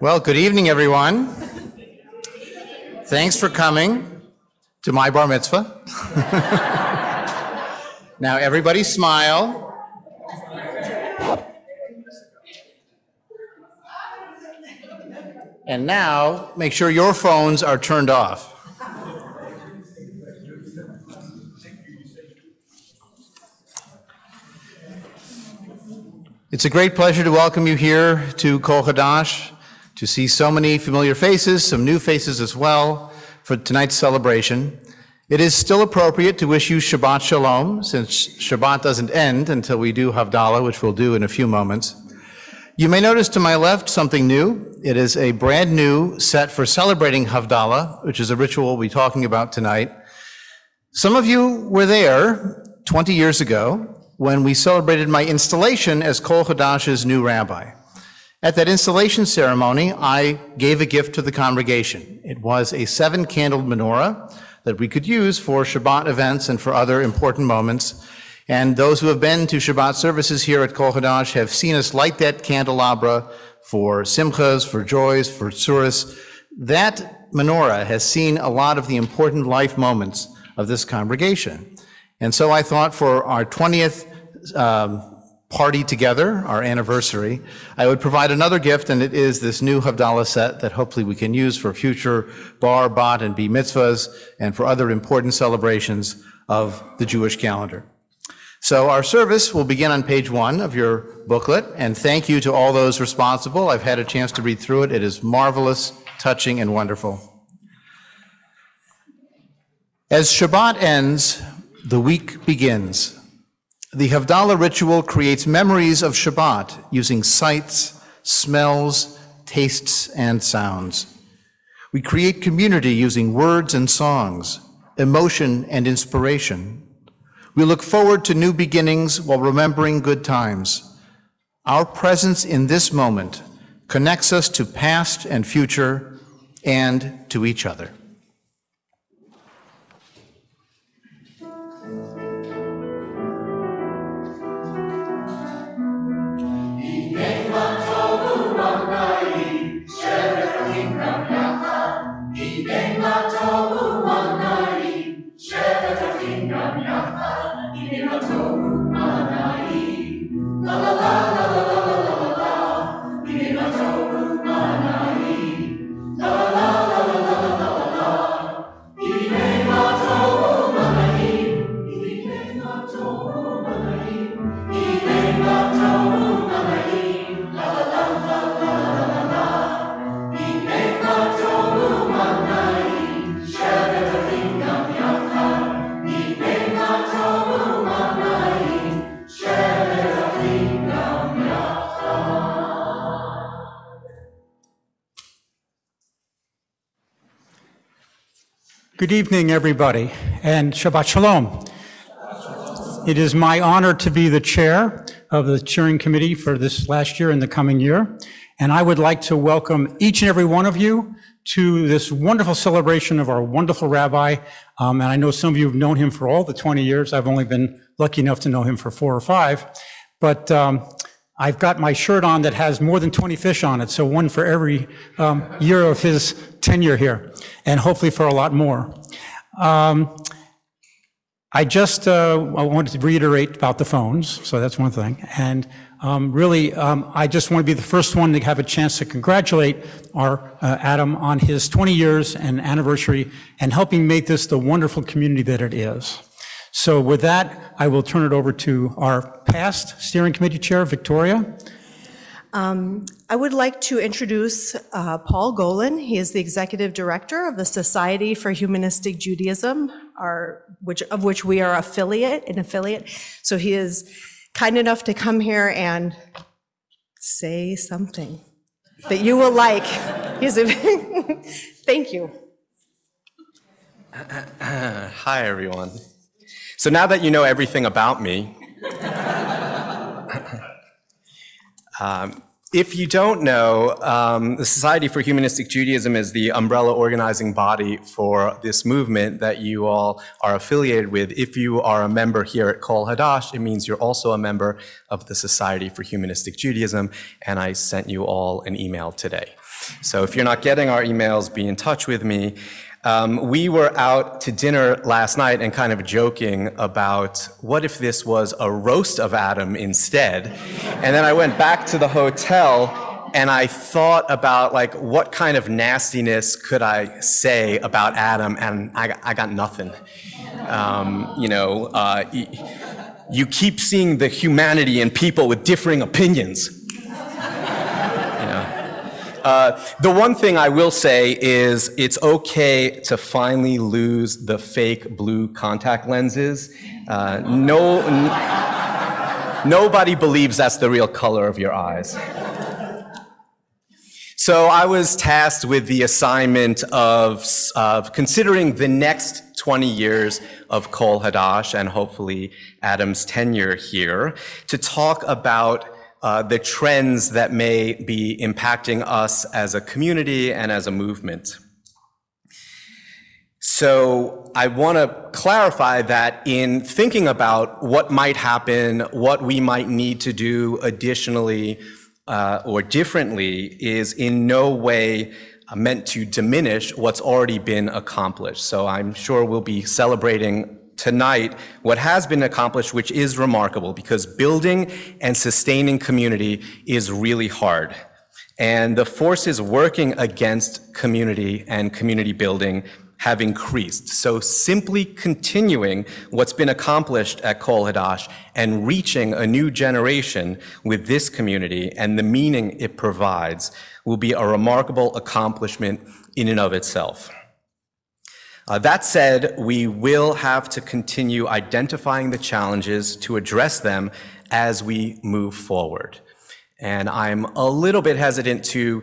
Well, good evening, everyone. Thanks for coming to my bar mitzvah. Now, everybody smile. And now, make sure your phones are turned off. It's a great pleasure to welcome you here to Kol Hadash, to see so many familiar faces, some new faces as well, for tonight's celebration. It is still appropriate to wish you Shabbat Shalom, since Shabbat doesn't end until we do Havdalah, which we'll do in a few moments. You may notice to my left something new. It is a brand new set for celebrating Havdalah, which is a ritual we'll be talking about tonight. Some of you were there 20 years ago when we celebrated my installation as Kol Hadash's new rabbi. At that installation ceremony, I gave a gift to the congregation. It was a 7-candled menorah that we could use for Shabbat events and for other important moments. And those who have been to Shabbat services here at Kol Hadash have seen us light that candelabra for simchas, for joys, for tzuras. That menorah has seen a lot of the important life moments of this congregation. And so I thought for our 20th party together, our anniversary, I would provide another gift, and it is this new Havdalah set that hopefully we can use for future bar, bat, and b'mitzvahs and for other important celebrations of the Jewish calendar. So our service will begin on page 1 of your booklet, and thank you to all those responsible. I've had a chance to read through it. It is marvelous, touching, and wonderful. As Shabbat ends, the week begins. The Havdalah ritual creates memories of Shabbat using sights, smells, tastes, and sounds. We create community using words and songs, emotion and inspiration. We look forward to new beginnings while remembering good times. Our presence in this moment connects us to past and future and to each other. Good evening, everybody, and Shabbat Shalom. It is my honor to be the chair of the cheering committee for this last year and the coming year, and I would like to welcome each and every one of you to this wonderful celebration of our wonderful rabbi, and I know some of you have known him for all the 20 years. I've only been lucky enough to know him for 4 or 5, but I've got my shirt on that has more than 20 fish on it, so one for every year of his tenure here, and hopefully for a lot more. I wanted to reiterate about the phones, so that's one thing. And I just want to be the first one to have a chance to congratulate our Adam on his 20 years and anniversary and helping make this the wonderful community that it is. So with that, I will turn it over to our past steering committee chair, Victoria. I would like to introduce Paul Golin. He is the executive director of the Society for Humanistic Judaism, of which we are an affiliate. So he is kind enough to come here and say something that you will like. Thank you. Hi, everyone. So now that you know everything about me, if you don't know, the Society for Humanistic Judaism is the umbrella organizing body for this movement that you all are affiliated with. If you are a member here at Kol Hadash, it means you're also a member of the Society for Humanistic Judaism, and I sent you all an email today. So if you're not getting our emails, be in touch with me. We were out to dinner last night and kind of joking about what if this was a roast of Adam instead? And then I went back to the hotel and I thought about like what kind of nastiness could I say about Adam, and I got nothing. You keep seeing the humanity in people with differing opinions. The one thing I will say is it's okay to finally lose the fake blue contact lenses. Nobody believes that's the real color of your eyes. So I was tasked with the assignment of considering the next 20 years of Kol Hadash and hopefully Adam's tenure here to talk about the trends that may be impacting us as a community and as a movement. So I want to clarify that in thinking about what might happen, what we might need to do additionally or differently is in no way meant to diminish what's already been accomplished. So I'm sure we'll be celebrating tonight what has been accomplished, which is remarkable, because building and sustaining community is really hard. And the forces working against community and community building have increased. So simply continuing what's been accomplished at Kol Hadash and reaching a new generation with this community and the meaning it provides will be a remarkable accomplishment in and of itself. That said, we will have to continue identifying the challenges to address them as we move forward. And I'm a little bit hesitant to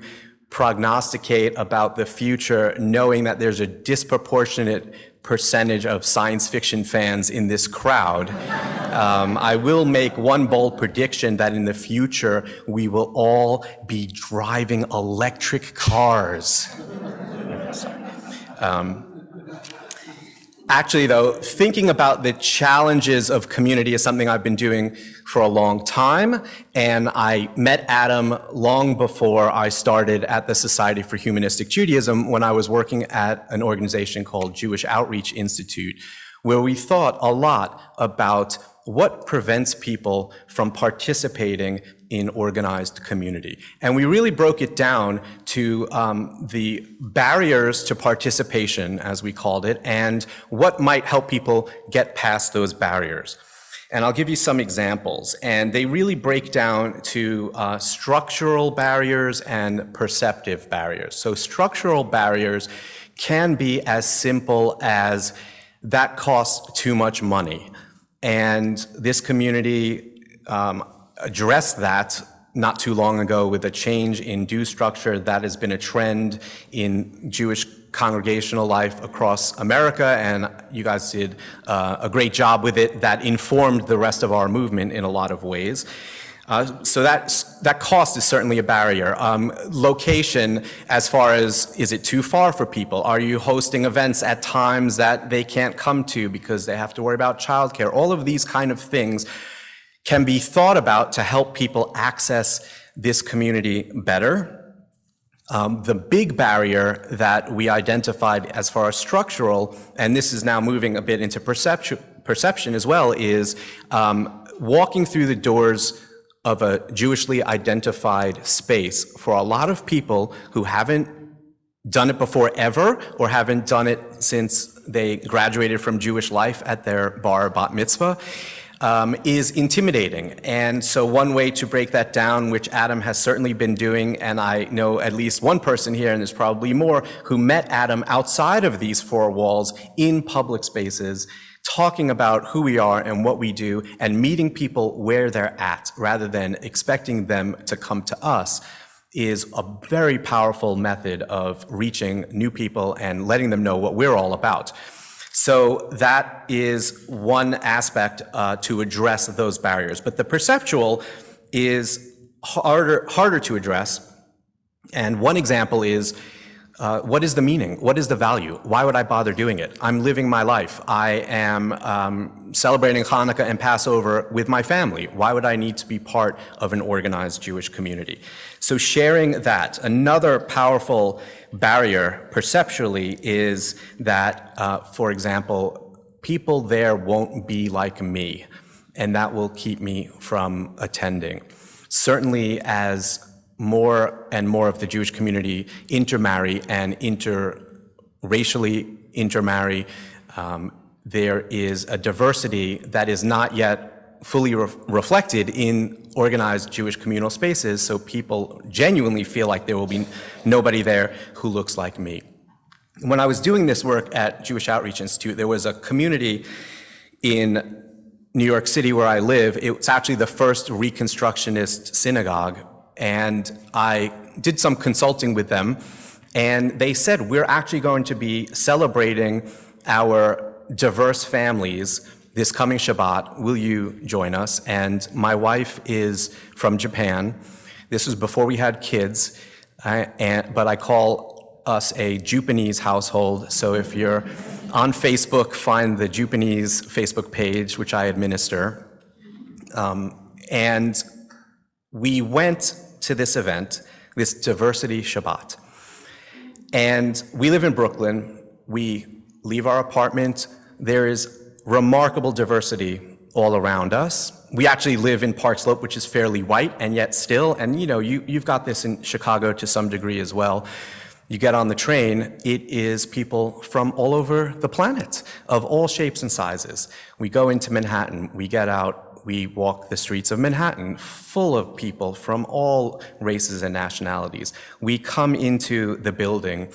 prognosticate about the future, knowing that there's a disproportionate percentage of science fiction fans in this crowd. I will make one bold prediction that in the future, we will all be driving electric cars. Actually, though, thinking about the challenges of community is something I've been doing for a long time, and I met Adam long before I started at the Society for Humanistic Judaism when I was working at an organization called Jewish Outreach Institute, where we thought a lot about what prevents people from participating in organized community. And we really broke it down to the barriers to participation, as we called it, and what might help people get past those barriers. And I'll give you some examples. And they really break down to structural barriers and perceptive barriers. So structural barriers can be as simple as that costs too much money. And this community addressed that not too long ago with a change in due structure that has been a trend in Jewish congregational life across America, and you guys did a great job with it. That informed the rest of our movement in a lot of ways. So that cost is certainly a barrier. Location, as far as, is it too far for people? Are you hosting events at times that they can't come to because they have to worry about childcare? All of these kind of things can be thought about to help people access this community better. The big barrier that we identified as far as structural, and this is now moving a bit into perception as well, is walking through the doors of a Jewishly identified space. For a lot of people who haven't done it before ever, or haven't done it since they graduated from Jewish life at their bar bat mitzvah, is intimidating. And so one way to break that down, which Adam has certainly been doing, and I know at least one person here, and there's probably more, who met Adam outside of these four walls in public spaces, talking about who we are and what we do, and meeting people where they're at, rather than expecting them to come to us, is a very powerful method of reaching new people and letting them know what we're all about. So that is one aspect to address those barriers. But the perceptual is harder to address. And one example is What is the meaning? What is the value? Why would I bother doing it? I'm living my life. I am celebrating Hanukkah and Passover with my family. Why would I need to be part of an organized Jewish community? So sharing that. Another powerful barrier perceptually is that, for example, people there won't be like me, and that will keep me from attending. Certainly as more and more of the Jewish community intermarry and racially intermarry, there is a diversity that is not yet fully reflected in organized Jewish communal spaces, so people genuinely feel like there will be nobody there who looks like me. When I was doing this work at Jewish Outreach Institute, there was a community in New York City where I live. It was actually the first Reconstructionist synagogue, and I did some consulting with them, and they said, we're actually going to be celebrating our diverse families this coming Shabbat. Will you join us? And my wife is from Japan. This was before we had kids, but I call us a Japanese household, so if you're on Facebook, find the Japanese Facebook page, which I administer. And we went to this event, this Diversity Shabbat. And we live in Brooklyn. We leave our apartment. There is remarkable diversity all around us. We actually live in Park Slope, which is fairly white, and yet still, and you know, you've got this in Chicago to some degree as well. You get on the train, it is people from all over the planet, of all shapes and sizes. We go into Manhattan, we get out, we walk the streets of Manhattan, full of people from all races and nationalities. We come into the building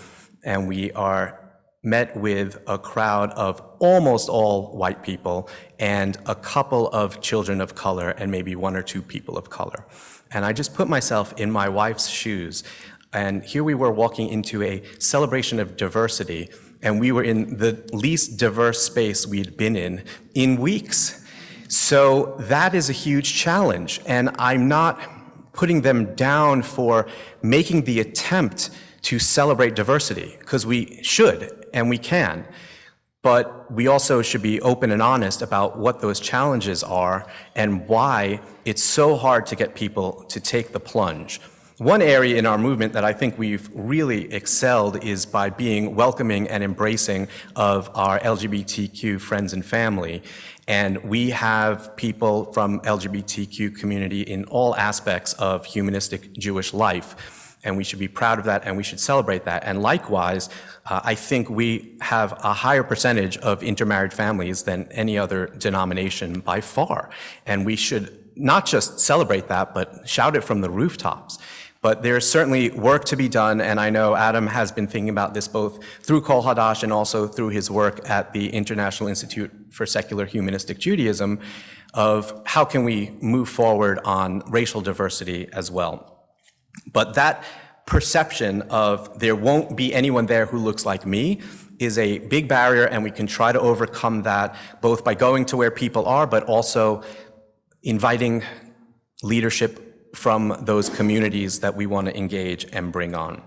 and we are met with a crowd of almost all white people and a couple of children of color and maybe one or two people of color. And I just put myself in my wife's shoes. And here we were walking into a celebration of diversity, and we were in the least diverse space we'd been in weeks. So that is a huge challenge, and I'm not putting them down for making the attempt to celebrate diversity, because we should and we can. But we also should be open and honest about what those challenges are and why it's so hard to get people to take the plunge. One area in our movement that I think we've really excelled is by being welcoming and embracing of our LGBTQ friends and family. And we have people from LGBTQ community in all aspects of humanistic Jewish life. And we should be proud of that, and we should celebrate that. And likewise, I think we have a higher percentage of intermarried families than any other denomination by far. And we should not just celebrate that, but shout it from the rooftops. But there's certainly work to be done, and I know Adam has been thinking about this both through Kol Hadash and also through his work at the International Institute for Secular Humanistic Judaism, of how can we move forward on racial diversity as well. But that perception of there won't be anyone there who looks like me is a big barrier, and we can try to overcome that both by going to where people are, but also inviting leadership from those communities that we want to engage and bring on.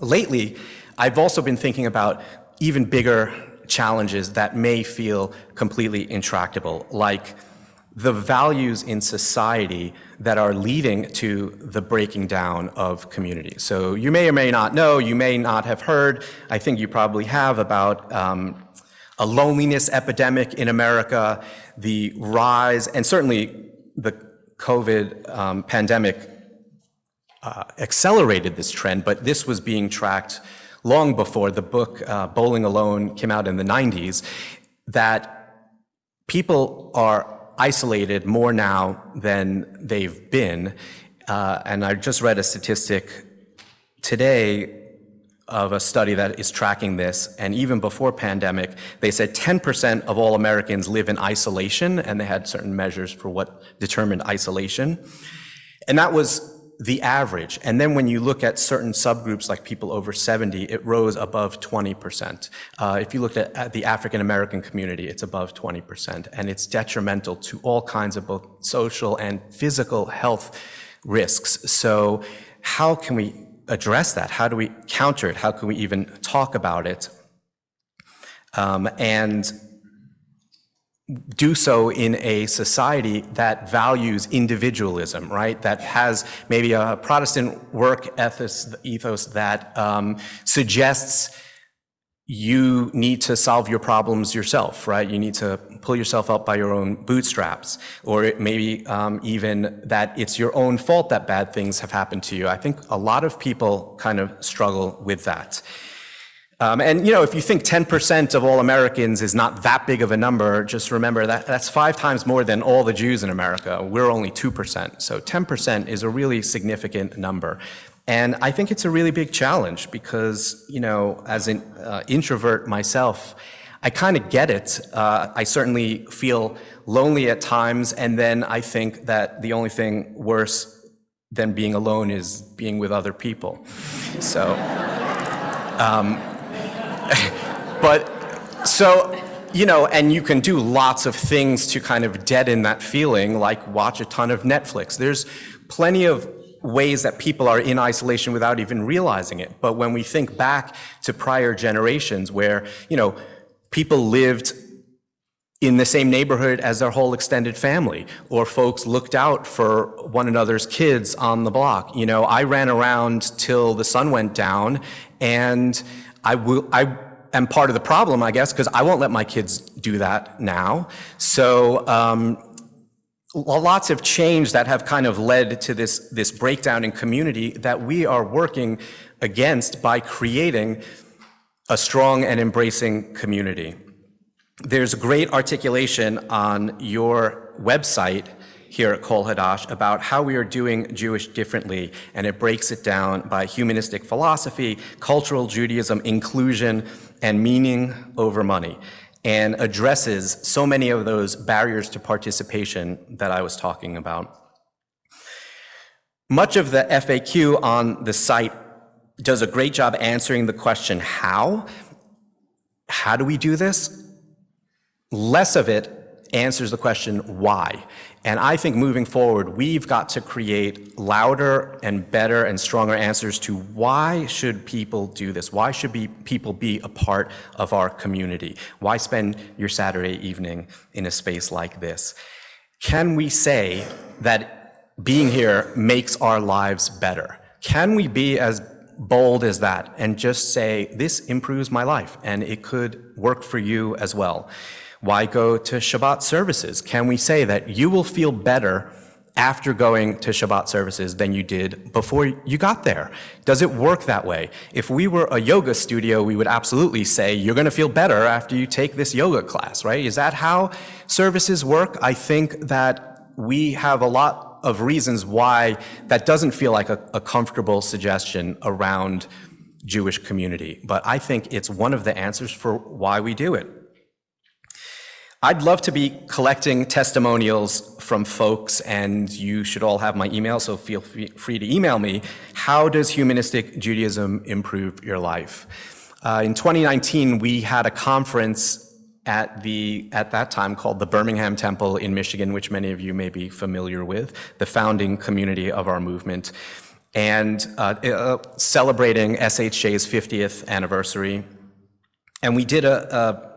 Lately, I've also been thinking about even bigger challenges that may feel completely intractable, like the values in society that are leading to the breaking down of communities. So you may or may not know, you may not have heard, I think you probably have, about a loneliness epidemic in America, the rise, and certainly the COVID pandemic accelerated this trend, but this was being tracked long before. The book Bowling Alone came out in the 90s, that people are isolated more now than they've been. And I just read a statistic today of a study that is tracking this, and even before pandemic, they said 10% of all Americans live in isolation, and they had certain measures for what determined isolation. And that was the average. And then when you look at certain subgroups, like people over 70, it rose above 20%. If you looked at the African-American community, it's above 20%, and it's detrimental to all kinds of both social and physical health risks. So how can we address that? How do we counter it? How can we even talk about it? And do so in a society that values individualism, right? That has maybe a Protestant work ethos that suggests you need to solve your problems yourself, right? You need to pull yourself up by your own bootstraps, or it maybe even that it's your own fault that bad things have happened to you. I think a lot of people kind of struggle with that. And, you know, if you think 10% of all Americans is not that big of a number, just remember that that's 5 times more than all the Jews in America. We're only 2%. So 10% is a really significant number. And I think it's a really big challenge because, you know, as an introvert myself, I kind of get it. I certainly feel lonely at times. And then I think that the only thing worse than being alone is being with other people. So... but so, you know, and you can do lots of things to kind of deaden that feeling, like watch a ton of Netflix. There's plenty of ways that people are in isolation without even realizing it. But when we think back to prior generations where, you know, people lived in the same neighborhood as their whole extended family, or folks looked out for one another's kids on the block. You know, I ran around till the sun went down, and I am part of the problem, I guess, because I won't let my kids do that now. So lots of change that have kind of led to this breakdown in community that we are working against by creating a strong and embracing community. There's great articulation on your website here at Kol Hadash about how we are doing Jewish differently, and it breaks it down by humanistic philosophy, cultural Judaism, inclusion, and meaning over money, and addresses so many of those barriers to participation that I was talking about. Much of the FAQ on the site does a great job answering the question, how? How do we do this? Less of it answers the question, why? And I think moving forward, we've got to create louder and better and stronger answers to why should people do this? Why should people be a part of our community? Why spend your Saturday evening in a space like this? Can we say that being here makes our lives better? Can we be as bold as that and just say, this improves my life, and it could work for you as well? Why go to Shabbat services? Can we say that you will feel better after going to Shabbat services than you did before you got there? Does it work that way? If we were a yoga studio, we would absolutely say, you're going to feel better after you take this yoga class, right? Is that how services work? I think that we have a lot of reasons why that doesn't feel like a comfortable suggestion around Jewish community, but I think it's one of the answers for why we do it. I'd love to be collecting testimonials from folks, and you should all have my email, so feel free to email me. How does humanistic Judaism improve your life? In 2019, we had a conference at that time called the Birmingham Temple in Michigan, which many of you may be familiar with, the founding community of our movement, and celebrating SHJ's 50th anniversary. And we did a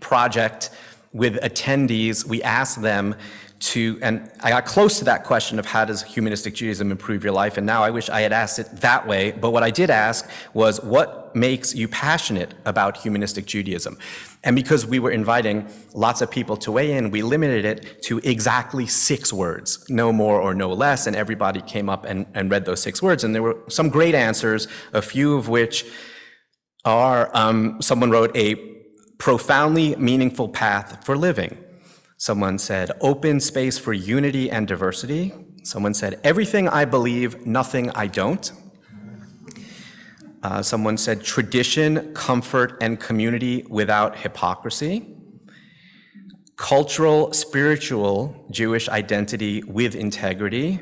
project with attendees. We asked them to, and I got close to that question of how does humanistic Judaism improve your life, and now I wish I had asked it that way, but what I did ask was, what makes you passionate about humanistic Judaism? And because we were inviting lots of people to weigh in, we limited it to exactly 6 words, no more or no less, and everybody came up and read those 6 words, and there were some great answers, a few of which are, someone wrote, a profoundly meaningful path for living. Someone said, open space for unity and diversity. Someone said, everything I believe, nothing I don't. Someone said, tradition, comfort, and community without hypocrisy. Cultural, spiritual, Jewish identity with integrity.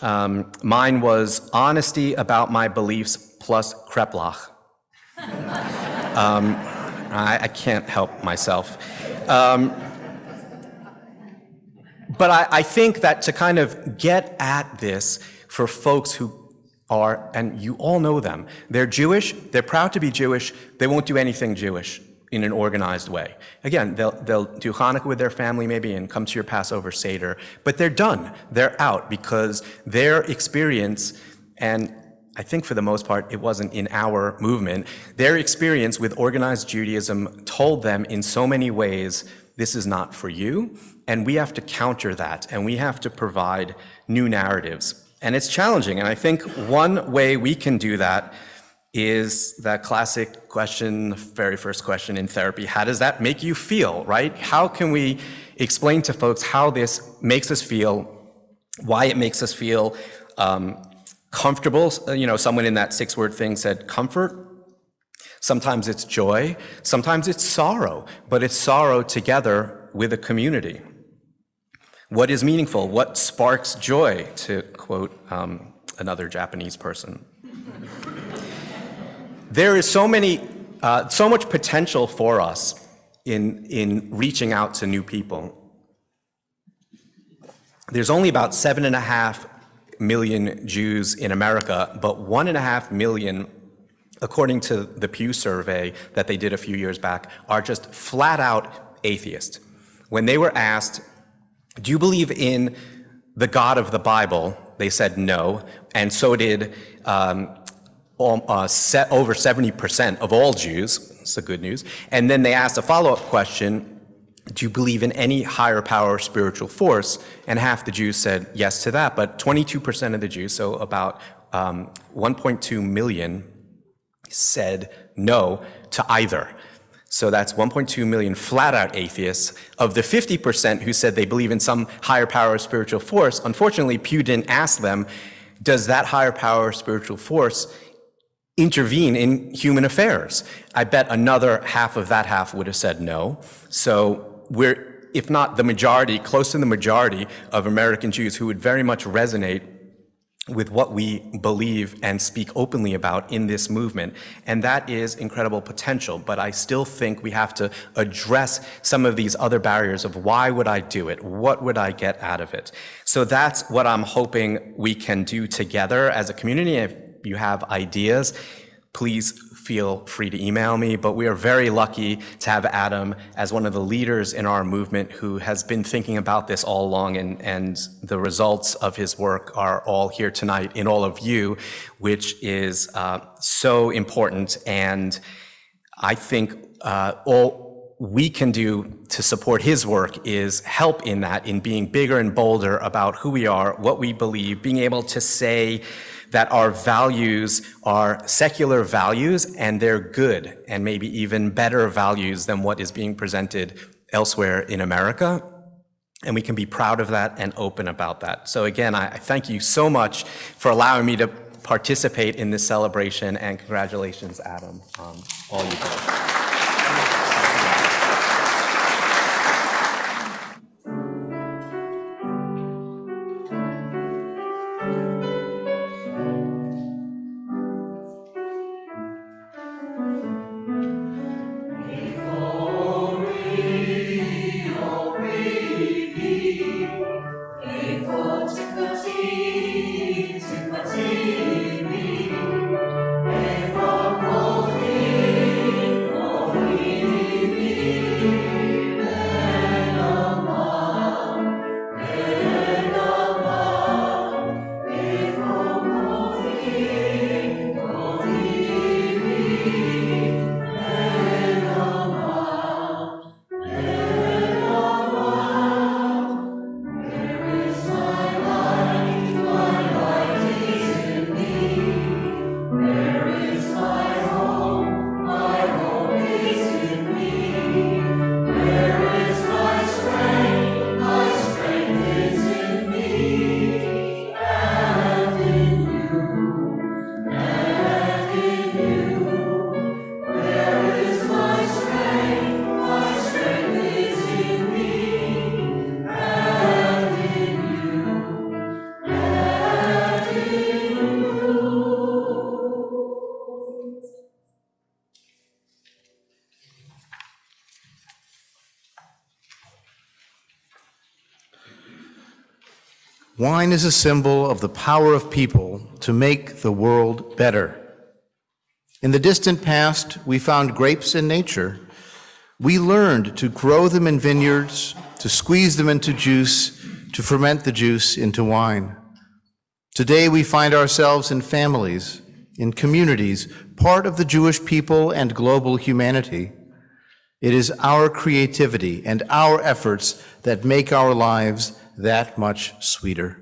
Mine was honesty about my beliefs plus kreplach. I can't help myself. But I think that to kind of get at this for folks who are, and you all know them, they're Jewish, they're proud to be Jewish, they won't do anything Jewish in an organized way. Again, they'll do Hanukkah with their family maybe and come to your Passover Seder, but they're done, they're out, because their experience, and I think for the most part it wasn't in our movement, their experience with organized Judaism told them in so many ways, this is not for you, and we have to counter that, and we have to provide new narratives. And it's challenging, and I think one way we can do that is that classic question, the very first question in therapy, how does that make you feel, right? How can we explain to folks how this makes us feel, why it makes us feel comfortable? You know, someone in that six-word thing said comfort. Sometimes it's joy, sometimes it's sorrow, but it's sorrow together with a community. What is meaningful? What sparks joy, to quote another Japanese person? There is so much potential for us in reaching out to new people. There's only about 7.5 million Jews in America, but 1.5 million, according to the Pew survey that they did a few years back, are just flat out atheists. When they were asked, do you believe in the God of the Bible? They said no, and so did over 70% of all Jews. That's the good news. And then they asked a follow-up question, do you believe in any higher power or spiritual force? And half the Jews said yes to that, but 22% of the Jews, so about 1.2 million, said no to either. So that's 1.2 million flat-out atheists. Of the 50% who said they believe in some higher power or spiritual force, unfortunately, Pew didn't ask them, does that higher power or spiritual force intervene in human affairs? I bet another half of that half would have said no. So we're, if not the majority, close to the majority of American Jews who would very much resonate with what we believe and speak openly about in this movement. And that is incredible potential, but I still think we have to address some of these other barriers of why would I do it? What would I get out of it? So that's what I'm hoping we can do together as a community. If you have ideas, please feel free to email me, but we are very lucky to have Adam as one of the leaders in our movement who has been thinking about this all along, and the results of his work are all here tonight in all of you, which is so important. And I think all we can do to support his work is help in that, in being bigger and bolder about who we are, what we believe, being able to say that our values are secular values and they're good, and maybe even better values than what is being presented elsewhere in America. And we can be proud of that and open about that. So again, I thank you so much for allowing me to participate in this celebration, and congratulations, Adam, on all you do. Wine is a symbol of the power of people to make the world better. In the distant past, we found grapes in nature. We learned to grow them in vineyards, to squeeze them into juice, to ferment the juice into wine. Today, we find ourselves in families, in communities, part of the Jewish people and global humanity. It is our creativity and our efforts that make our lives that much sweeter.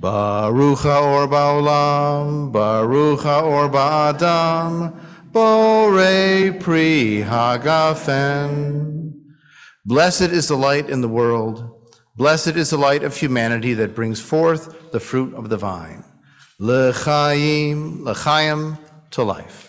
Baruch haor ba'olam, baruch haor ba'adam, borei pri hagafen. Blessed is the light in the world. Blessed is the light of humanity that brings forth the fruit of the vine. Lechayim, l'chaim, to life.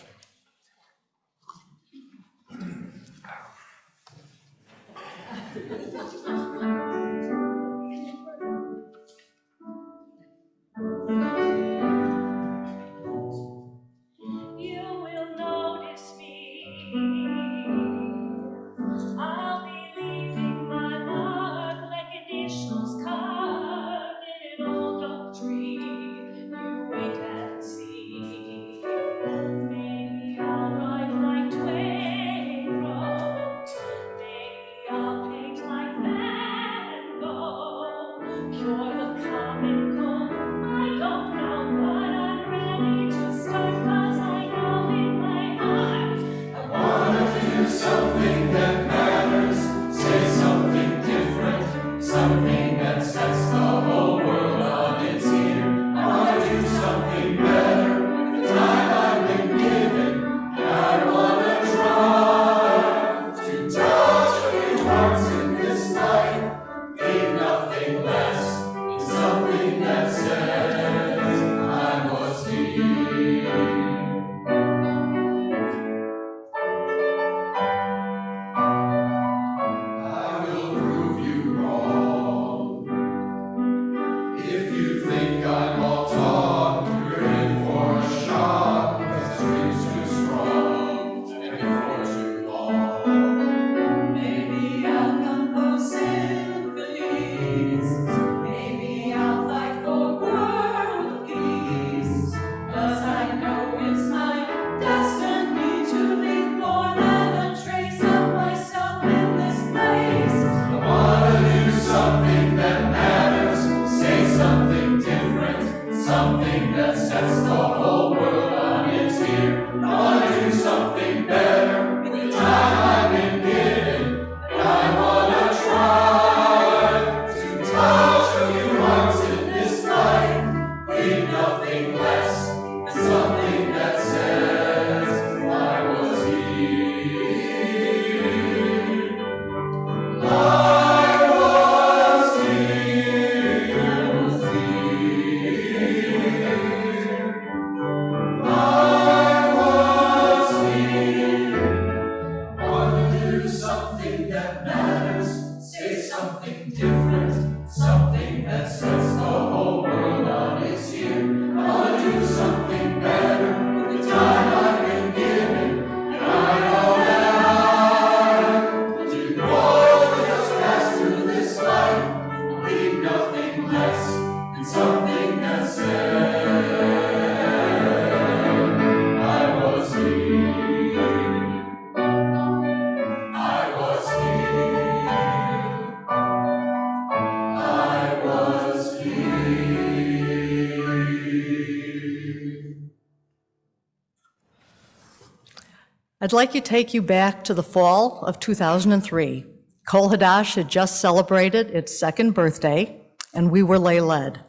I'd like to take you back to the fall of 2003. Kol Hadash had just celebrated its second birthday, and we were lay-led.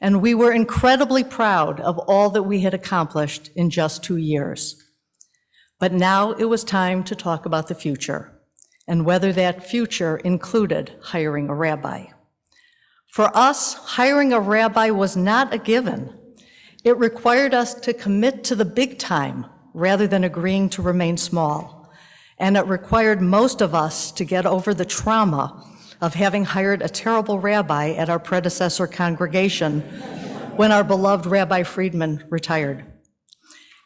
And we were incredibly proud of all that we had accomplished in just 2 years. But now it was time to talk about the future, and whether that future included hiring a rabbi. For us, hiring a rabbi was not a given. It required us to commit to the big time, rather than agreeing to remain small. And it required most of us to get over the trauma of having hired a terrible rabbi at our predecessor congregation when our beloved Rabbi Friedman retired.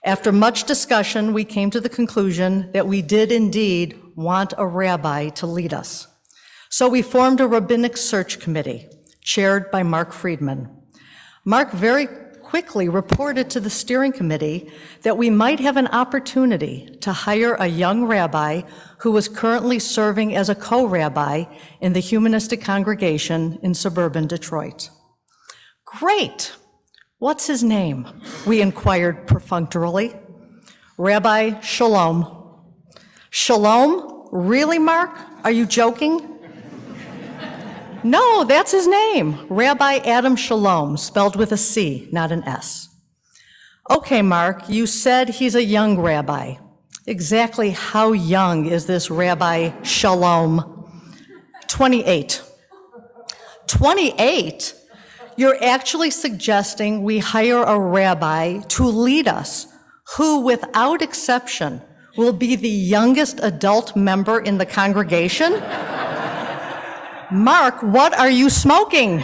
After much discussion, we came to the conclusion that we did indeed want a rabbi to lead us. So we formed a rabbinic search committee, chaired by Mark Friedman. Mark very quickly reported to the steering committee that we might have an opportunity to hire a young rabbi who was currently serving as a co-rabbi in the humanistic congregation in suburban Detroit. Great! What's his name? We inquired perfunctorily. Rabbi Shalom. Shalom? Really, Mark? Are you joking? No, that's his name. Rabbi Adam Chalom, spelled with a C, not an S. Okay, Mark, you said he's a young rabbi. Exactly how young is this Rabbi Chalom? 28. 28? You're actually suggesting we hire a rabbi to lead us, who without exception will be the youngest adult member in the congregation? Mark, what are you smoking?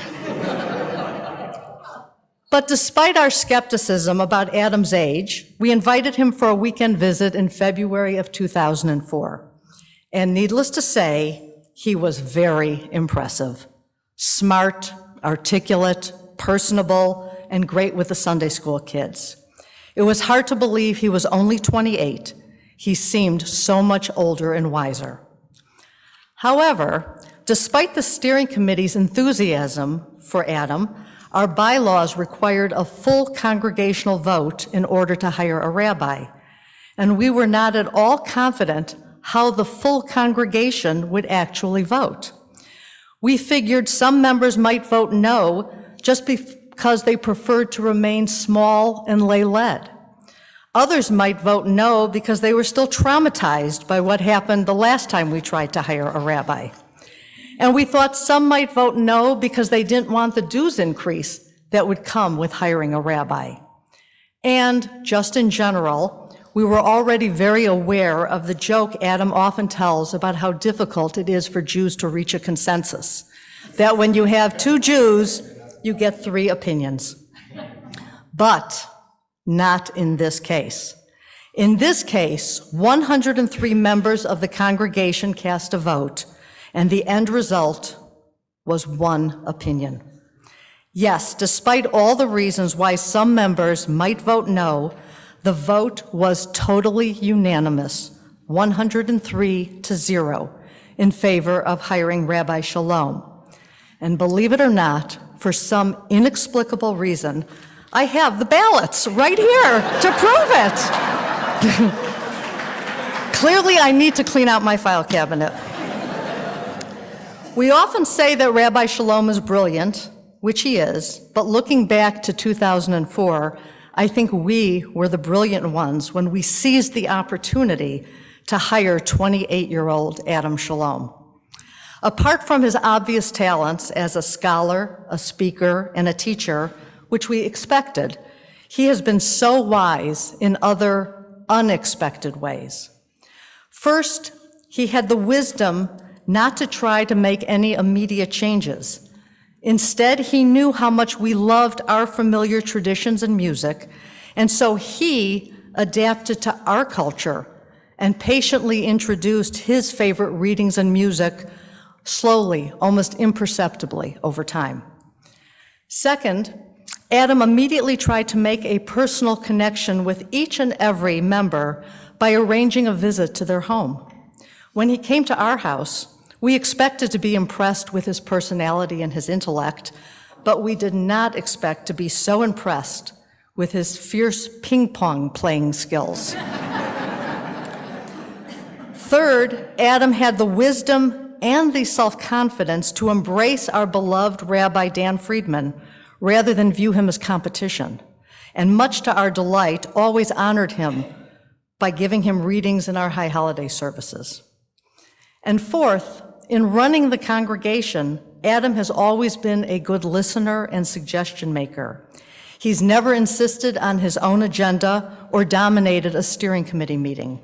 But despite our skepticism about Adam's age, we invited him for a weekend visit in February of 2004. And needless to say, he was very impressive. Smart, articulate, personable, and great with the Sunday school kids. It was hard to believe he was only 28. He seemed so much older and wiser. However, despite the steering committee's enthusiasm for Adam, our bylaws required a full congregational vote in order to hire a rabbi, and we were not at all confident how the full congregation would actually vote. We figured some members might vote no just because they preferred to remain small and lay led. Others might vote no because they were still traumatized by what happened the last time we tried to hire a rabbi. And we thought some might vote no because they didn't want the dues increase that would come with hiring a rabbi. And just in general, we were already very aware of the joke Adam often tells about how difficult it is for Jews to reach a consensus, that when you have two Jews, you get three opinions. But not in this case. In this case, 103 members of the congregation cast a vote, and the end result was one opinion. Yes, despite all the reasons why some members might vote no, the vote was totally unanimous, 103-0, in favor of hiring Rabbi Shalom. And believe it or not, for some inexplicable reason, I have the ballots right here to prove it. Clearly, I need to clean out my file cabinet. We often say that Rabbi Shalom is brilliant, which he is, but looking back to 2004, I think we were the brilliant ones when we seized the opportunity to hire 28-year-old Adam Shalom. Apart from his obvious talents as a scholar, a speaker, and a teacher, which we expected, he has been so wise in other unexpected ways. First, he had the wisdom not to try to make any immediate changes. Instead, he knew how much we loved our familiar traditions and music, and so he adapted to our culture and patiently introduced his favorite readings and music slowly, almost imperceptibly over time. Second, Adam immediately tried to make a personal connection with each and every member by arranging a visit to their home. When he came to our house, we expected to be impressed with his personality and his intellect, but we did not expect to be so impressed with his fierce ping-pong playing skills. Third, Adam had the wisdom and the self-confidence to embrace our beloved Rabbi Dan Friedman rather than view him as competition, and much to our delight, always honored him by giving him readings in our high holiday services. And fourth, in running the congregation, Adam has always been a good listener and suggestion maker. He's never insisted on his own agenda or dominated a steering committee meeting.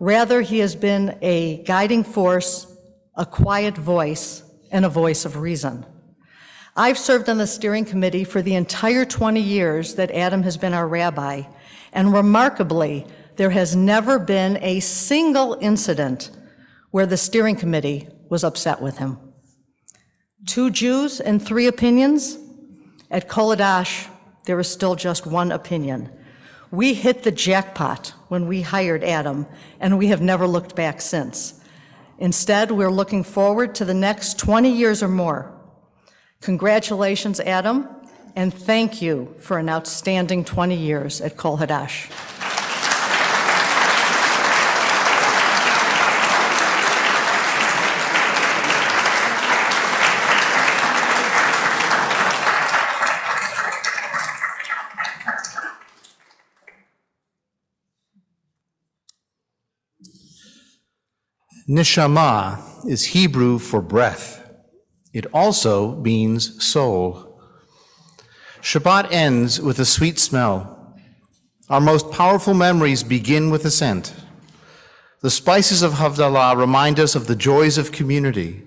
Rather, he has been a guiding force, a quiet voice, and a voice of reason. I've served on the steering committee for the entire 20 years that Adam has been our rabbi, and remarkably, there has never been a single incident where the steering committee was upset with him. Two Jews and three opinions? At Kol Hadash, there is still just one opinion. We hit the jackpot when we hired Adam, and we have never looked back since. Instead, we're looking forward to the next 20 years or more. Congratulations, Adam, and thank you for an outstanding 20 years at Kol Hadash. Neshama is Hebrew for breath. It also means soul. Shabbat ends with a sweet smell. Our most powerful memories begin with a scent. The spices of Havdalah remind us of the joys of community,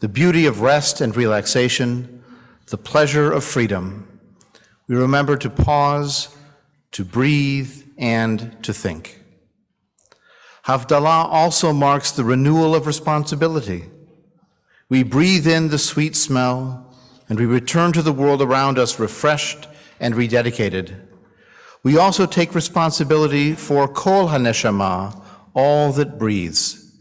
the beauty of rest and relaxation, the pleasure of freedom. We remember to pause, to breathe, and to think. Havdalah also marks the renewal of responsibility. We breathe in the sweet smell, and we return to the world around us refreshed and rededicated. We also take responsibility for Kol HaNeshama, all that breathes.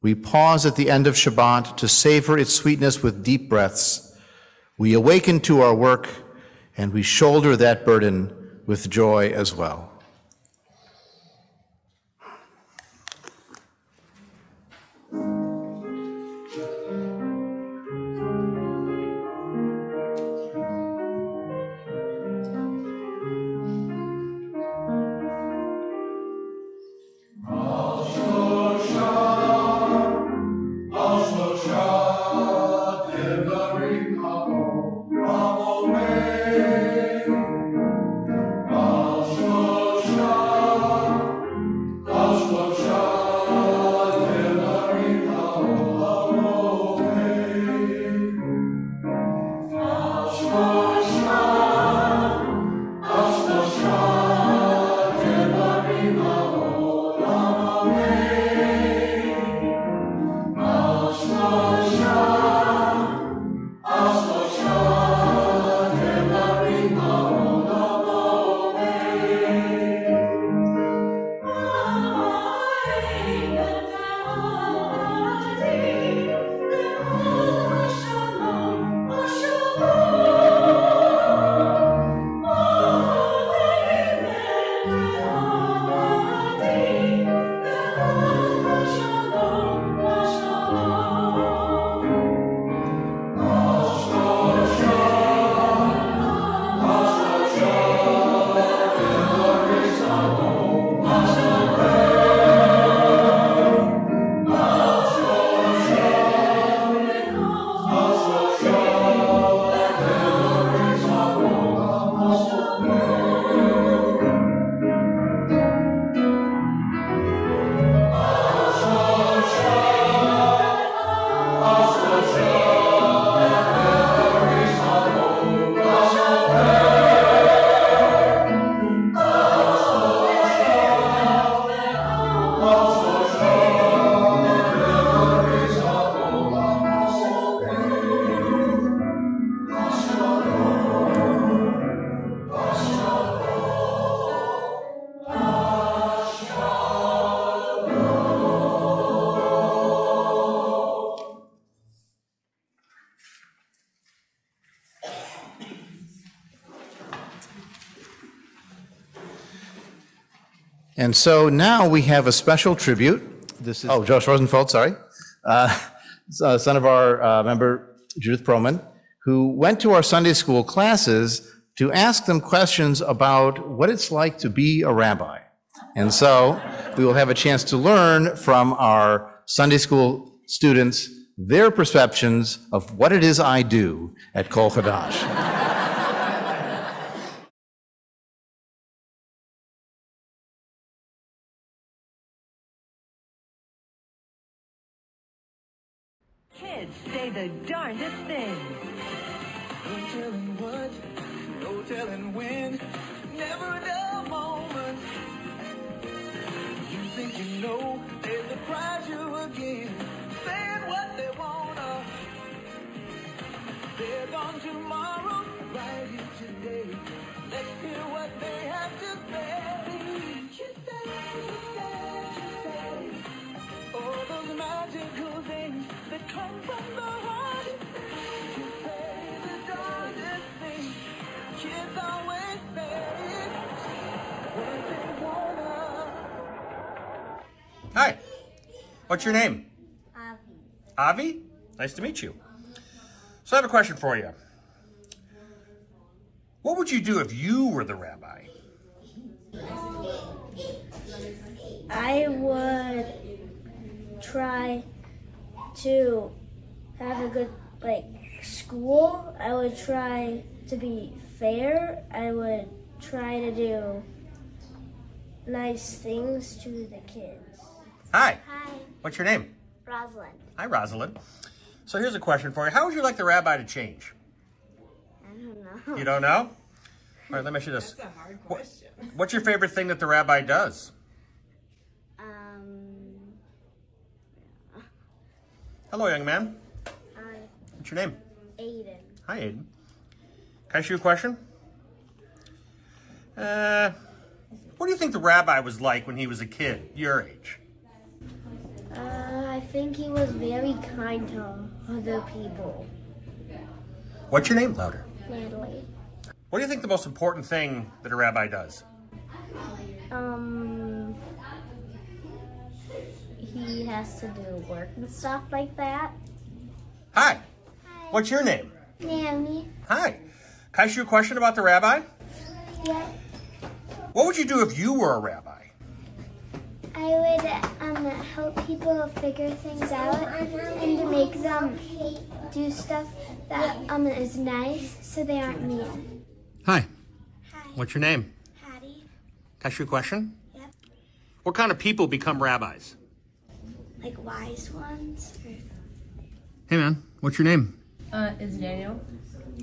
We pause at the end of Shabbat to savor its sweetness with deep breaths. We awaken to our work, and we shoulder that burden with joy as well. And so now we have a special tribute. This is Josh Rosenfeld, sorry. Son of our member, Judith Perlman, who went to our Sunday school classes to ask them questions about what it's like to be a rabbi. And so we will have a chance to learn from our Sunday school students their perceptions of what it is I do at Kol Hadash. Tomorrow, right? What's your name? Avi. Avi? Nice to meet you. So I have a question for you. What would you do if you were the rabbi? I would try to have a good, school. I would try to be fair. I would try to do nice things to the kids. Hi. Hi. What's your name? Rosalind. Hi, Rosalind. So here's a question for you. How would you like the rabbi to change? I don't know. You don't know? All right, let me ask you this. That's a hard question. What's your favorite thing that the rabbi does? Hello, young man. Hi. What's your name? Aiden. Hi, Aiden. Can I ask you a question? What do you think the rabbi was like when he was a kid, your age? I think he was very kind to other people. What's your name? Louder. Natalie. What do you think the most important thing that a rabbi does? He has to do work and stuff like that. Hi. Hi. What's your name? Naomi. Hi. Can I ask you a question about the rabbi? Yeah. What would you do if you were a rabbi? I would help people figure things out and to make them do stuff that is nice so they aren't mean. Hi. Hi. What's your name? Hattie. Can I ask you a question? Yep. What kind of people become rabbis? Like wise ones. Hey man, what's your name? It's Daniel.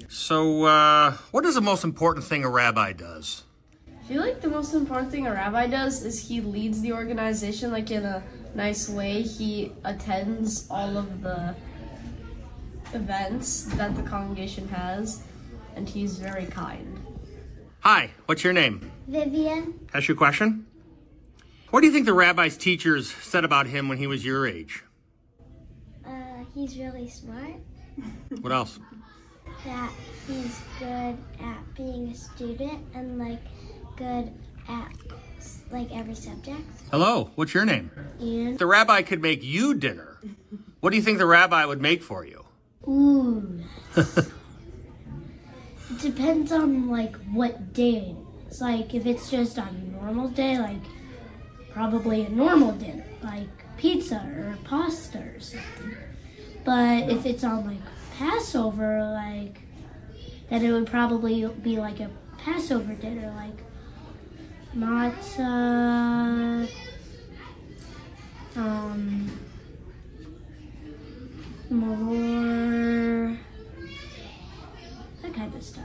So, what is the most important thing a rabbi does? I feel like the most important thing a rabbi does is he leads the organization in a nice way. He attends all of the events that the congregation has, and he's very kind. Hi, what's your name? Vivian. Can I ask you a question? What do you think the rabbi's teachers said about him when he was your age? He's really smart. What else? That he's good at being a student and good at every subject. Hello, what's your name? Ian. The rabbi could make you dinner. What do you think the rabbi would make for you? Ooh. It depends on what day it is. If it's just on a normal day, probably a normal dinner, pizza or pasta or something. But if it's on Passover, then it would probably be a Passover dinner, matzah, more, that kind of stuff.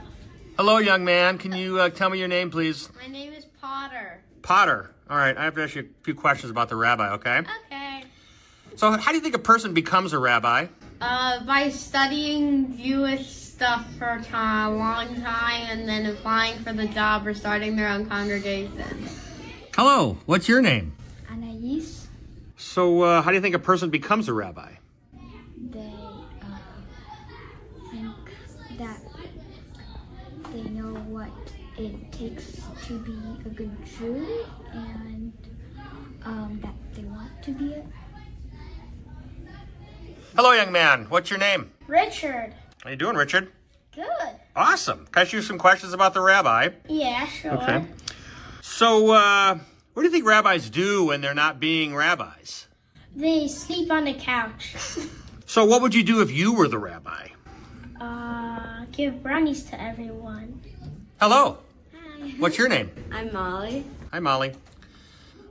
Hello, young man. Can you tell me your name, please? My name is Potter. Potter. All right. I have to ask you a few questions about the rabbi, okay? Okay. So how do you think a person becomes a rabbi? By studying Jewish stuff for a long time and then applying for the job or starting their own congregation. Hello, what's your name? Anais. So, how do you think a person becomes a rabbi? They think that they know what it takes to be a good Jew and that they want to be it. Hello, young man. What's your name? Richard. How you doing, Richard? Good. Awesome. Can I ask you some questions about the rabbi? Yeah, sure. Okay. So, what do you think rabbis do when they're not being rabbis? They sleep on the couch. So, what would you do if you were the rabbi? Give brownies to everyone. Hello. Hi. What's your name? I'm Molly. Hi, Molly.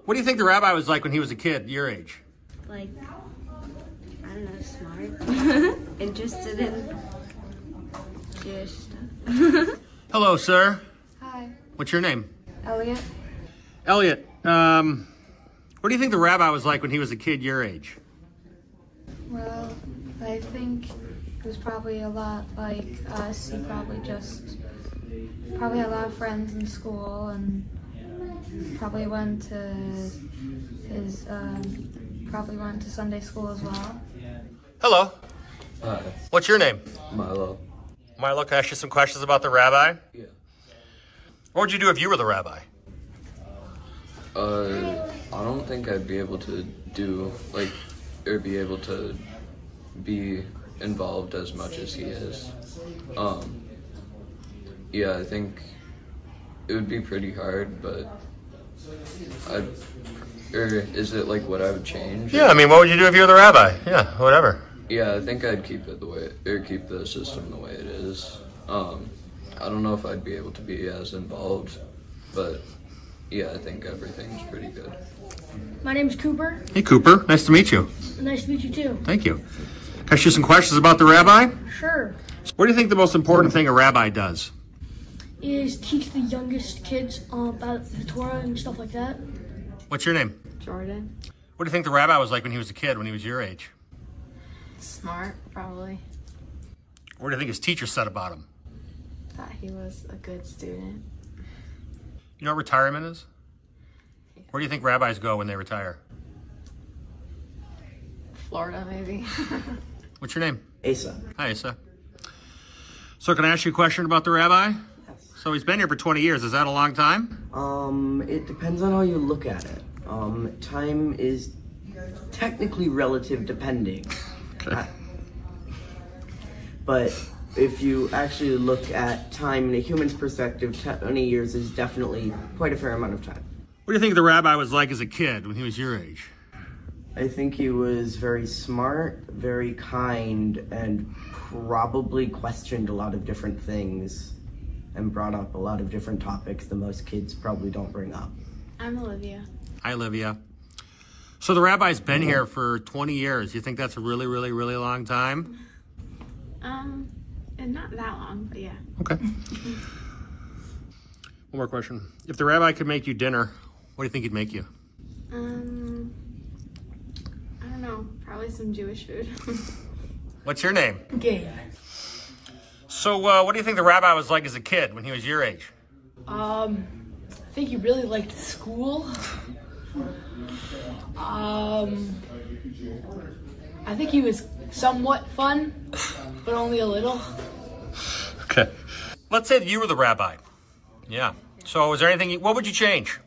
What do you think the rabbi was like when he was a kid, your age? I don't know, smart, interested in Jewish stuff. Hello, sir. Hi. What's your name? Elliot. Elliot, what do you think the rabbi was like when he was a kid your age? Well, I think he was probably a lot like us. He probably had a lot of friends in school and probably went to his, probably went to Sunday school as well. Hello. Hi. What's your name? Milo. Milo, can I ask you some questions about the rabbi? Yeah. What would you do if you were the rabbi? I don't think I'd be able to do, or be able to be involved as much as he is. Yeah, I think it would be pretty hard, but is it like what I would change? Yeah, I mean, what would you do if you were the rabbi? Yeah, whatever. Yeah, I think I'd keep it the way, or keep the system the way it is. I don't know if I'd be able to be as involved, but yeah, I think everything's pretty good. My name's Cooper. Hey, Cooper. Nice to meet you. Nice to meet you, too. Thank you. Can I share some questions about the rabbi? Sure. So what do you think the most important thing a rabbi does? Is teach the youngest kids about the Torah and stuff like that. What's your name? Jordan. What do you think the rabbi was like when he was a kid, when he was your age? Smart, probably. What do you think his teacher said about him? That he was a good student. You know what retirement is? Yeah. Where do you think rabbis go when they retire? Florida, maybe. What's your name? Asa. Hi, Asa. So can I ask you a question about the rabbi? Yes. So he's been here for 20 years. Is that a long time? It depends on how you look at it. Time is technically relative, depending. Okay. But if you actually look at time in a human's perspective, 20 years is definitely quite a fair amount of time. What do you think the rabbi was like as a kid when he was your age? I think he was very smart, very kind, and probably questioned a lot of different things and brought up a lot of different topics that most kids probably don't bring up. I'm Olivia. Hi, Olivia. So the rabbi's been here for 20 years. You think that's a really, really, really long time? And not that long, but yeah. Okay. One more question. If the rabbi could make you dinner, what do you think he'd make you? I don't know. Probably some Jewish food. What's your name? Gabe. So what do you think the rabbi was like as a kid when he was your age? I think he really liked school. I think he was somewhat fun, but only a little. Okay. Let's say that you were the rabbi. Yeah. So is there anything, what would you change?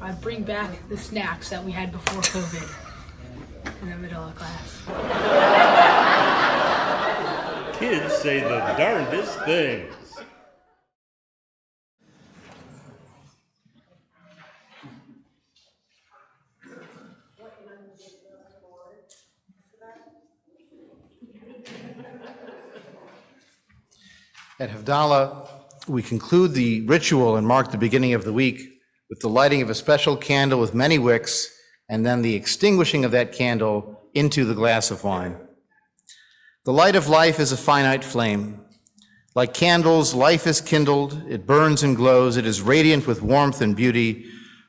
I'd bring back the snacks that we had before COVID in the middle of class. Kids say the darndest things. At Havdalah, we conclude the ritual and mark the beginning of the week with the lighting of a special candle with many wicks, and then the extinguishing of that candle into the glass of wine. The light of life is a finite flame. Like candles, life is kindled, it burns and glows, it is radiant with warmth and beauty,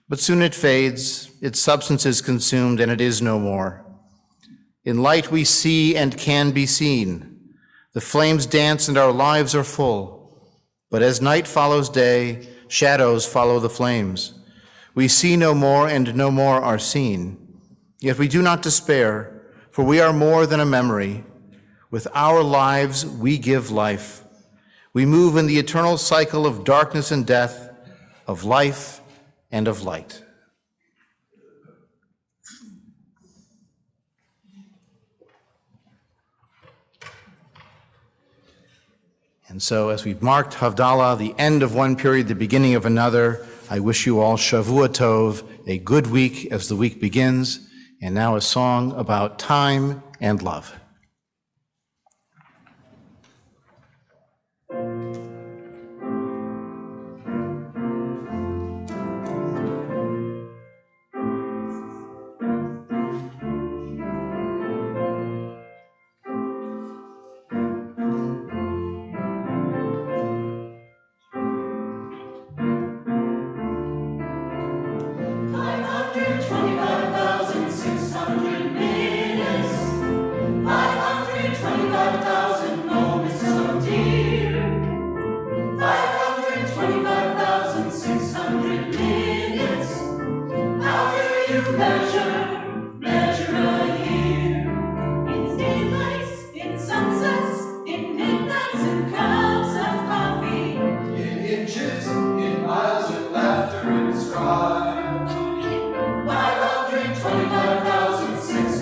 but soon it fades, its substance is consumed, and it is no more. In light we see and can be seen. The flames dance and our lives are full, but as night follows day, shadows follow the flames. We see no more and no more are seen. Yet we do not despair, for we are more than a memory. With our lives we give life. We move in the eternal cycle of darkness and death, of life and of light. And so as we've marked Havdalah, the end of one period, the beginning of another, I wish you all Shavua Tov, a good week as the week begins. And now a song about time and love. Why I'll drink 25,000 since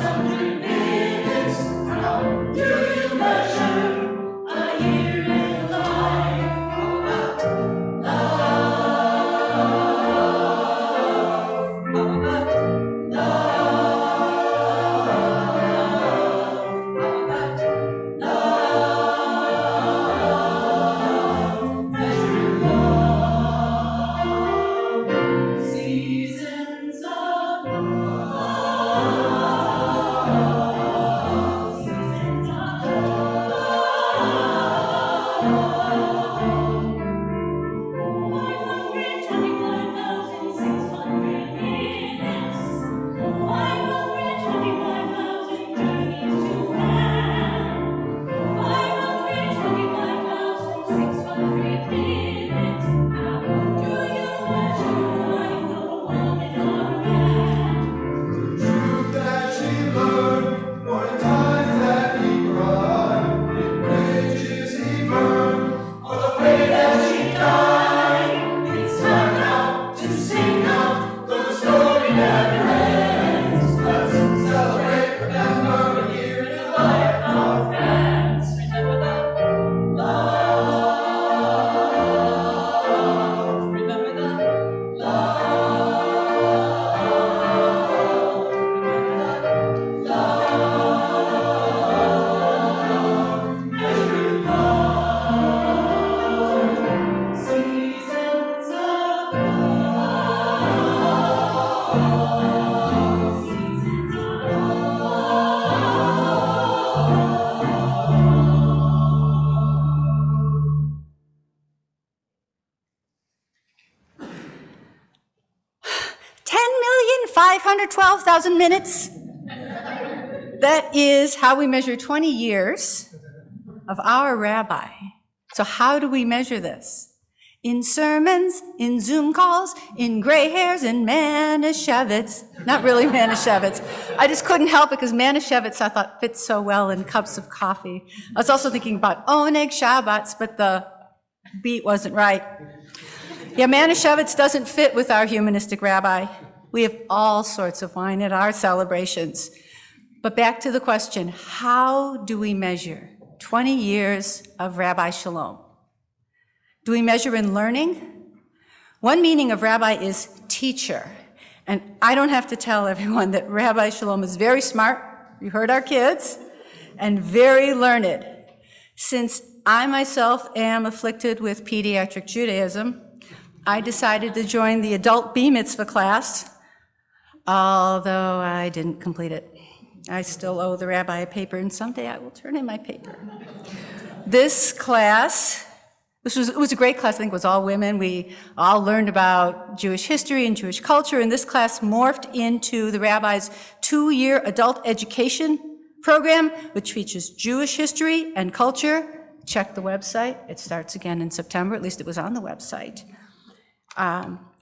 512,000 minutes. That is how we measure 20 years of our rabbi. So how do we measure this? In sermons, in Zoom calls, in gray hairs, in Manischewitz. Not really Manischewitz. I just couldn't help it because Manischewitz I thought fits so well in cups of coffee. I was also thinking about Oneg Shabbats, but the beat wasn't right. Yeah, Manischewitz doesn't fit with our humanistic rabbi. We have all sorts of wine at our celebrations. But back to the question, how do we measure 20 years of Rabbi Shalom? Do we measure in learning? One meaning of rabbi is teacher. And I don't have to tell everyone that Rabbi Shalom is very smart, you heard our kids, and very learned. Since I myself am afflicted with pediatric Judaism, I decided to join the adult B'mitzvah class, although I didn't complete it. I still owe the rabbi a paper, and someday I will turn in my paper. This class, it was a great class. I think it was all women. We all learned about Jewish history and Jewish culture, and this class morphed into the rabbi's 2-year adult education program, which features Jewish history and culture. Check the website. It starts again in September. At least it was on the website.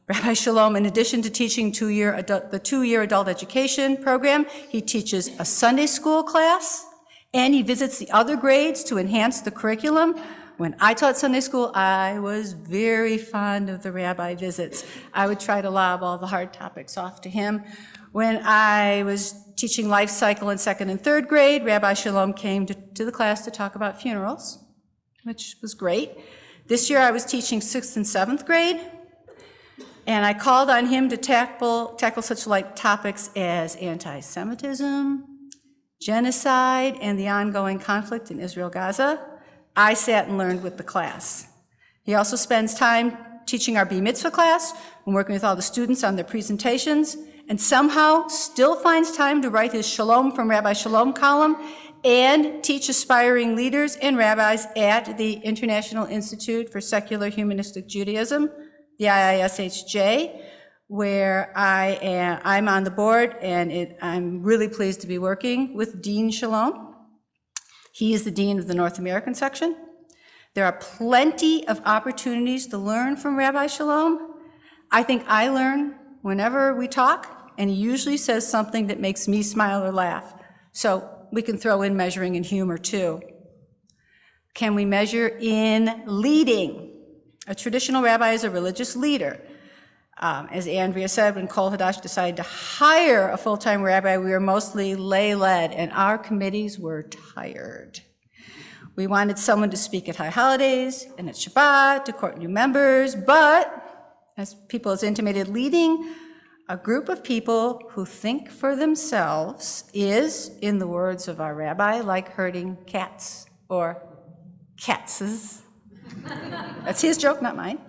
Rabbi Shalom, in addition to teaching the two-year adult education program, he teaches a Sunday school class, and he visits the other grades to enhance the curriculum. When I taught Sunday school, I was very fond of the rabbi visits. I would try to lob all the hard topics off to him. When I was teaching life cycle in 2nd and 3rd grade, Rabbi Shalom came to the class to talk about funerals, which was great. This year I was teaching 6th and 7th grade, and I called on him to tackle such light topics as anti-Semitism, genocide, and the ongoing conflict in Israel-Gaza. I sat and learned with the class. He also spends time teaching our B'mitzvah class and working with all the students on their presentations, and somehow still finds time to write his Shalom from Rabbi Shalom column and teach aspiring leaders and rabbis at the International Institute for Secular Humanistic Judaism, the IISHJ, where I'm on the board, and I'm really pleased to be working with Dean Shalom. He is the dean of the North American section. There are plenty of opportunities to learn from Rabbi Shalom. I think I learn whenever we talk, and he usually says something that makes me smile or laugh. So we can throw in measuring in humor too. Can we measure in leading? A traditional rabbi is a religious leader. As Andrea said, when Kol Hadash decided to hire a full-time rabbi, we were mostly lay-led, and our committees were tired. We wanted someone to speak at high holidays and at Shabbat, to court new members, but, as people have intimated, leading a group of people who think for themselves is, in the words of our rabbi, like herding cats or catses. That's his joke, not mine.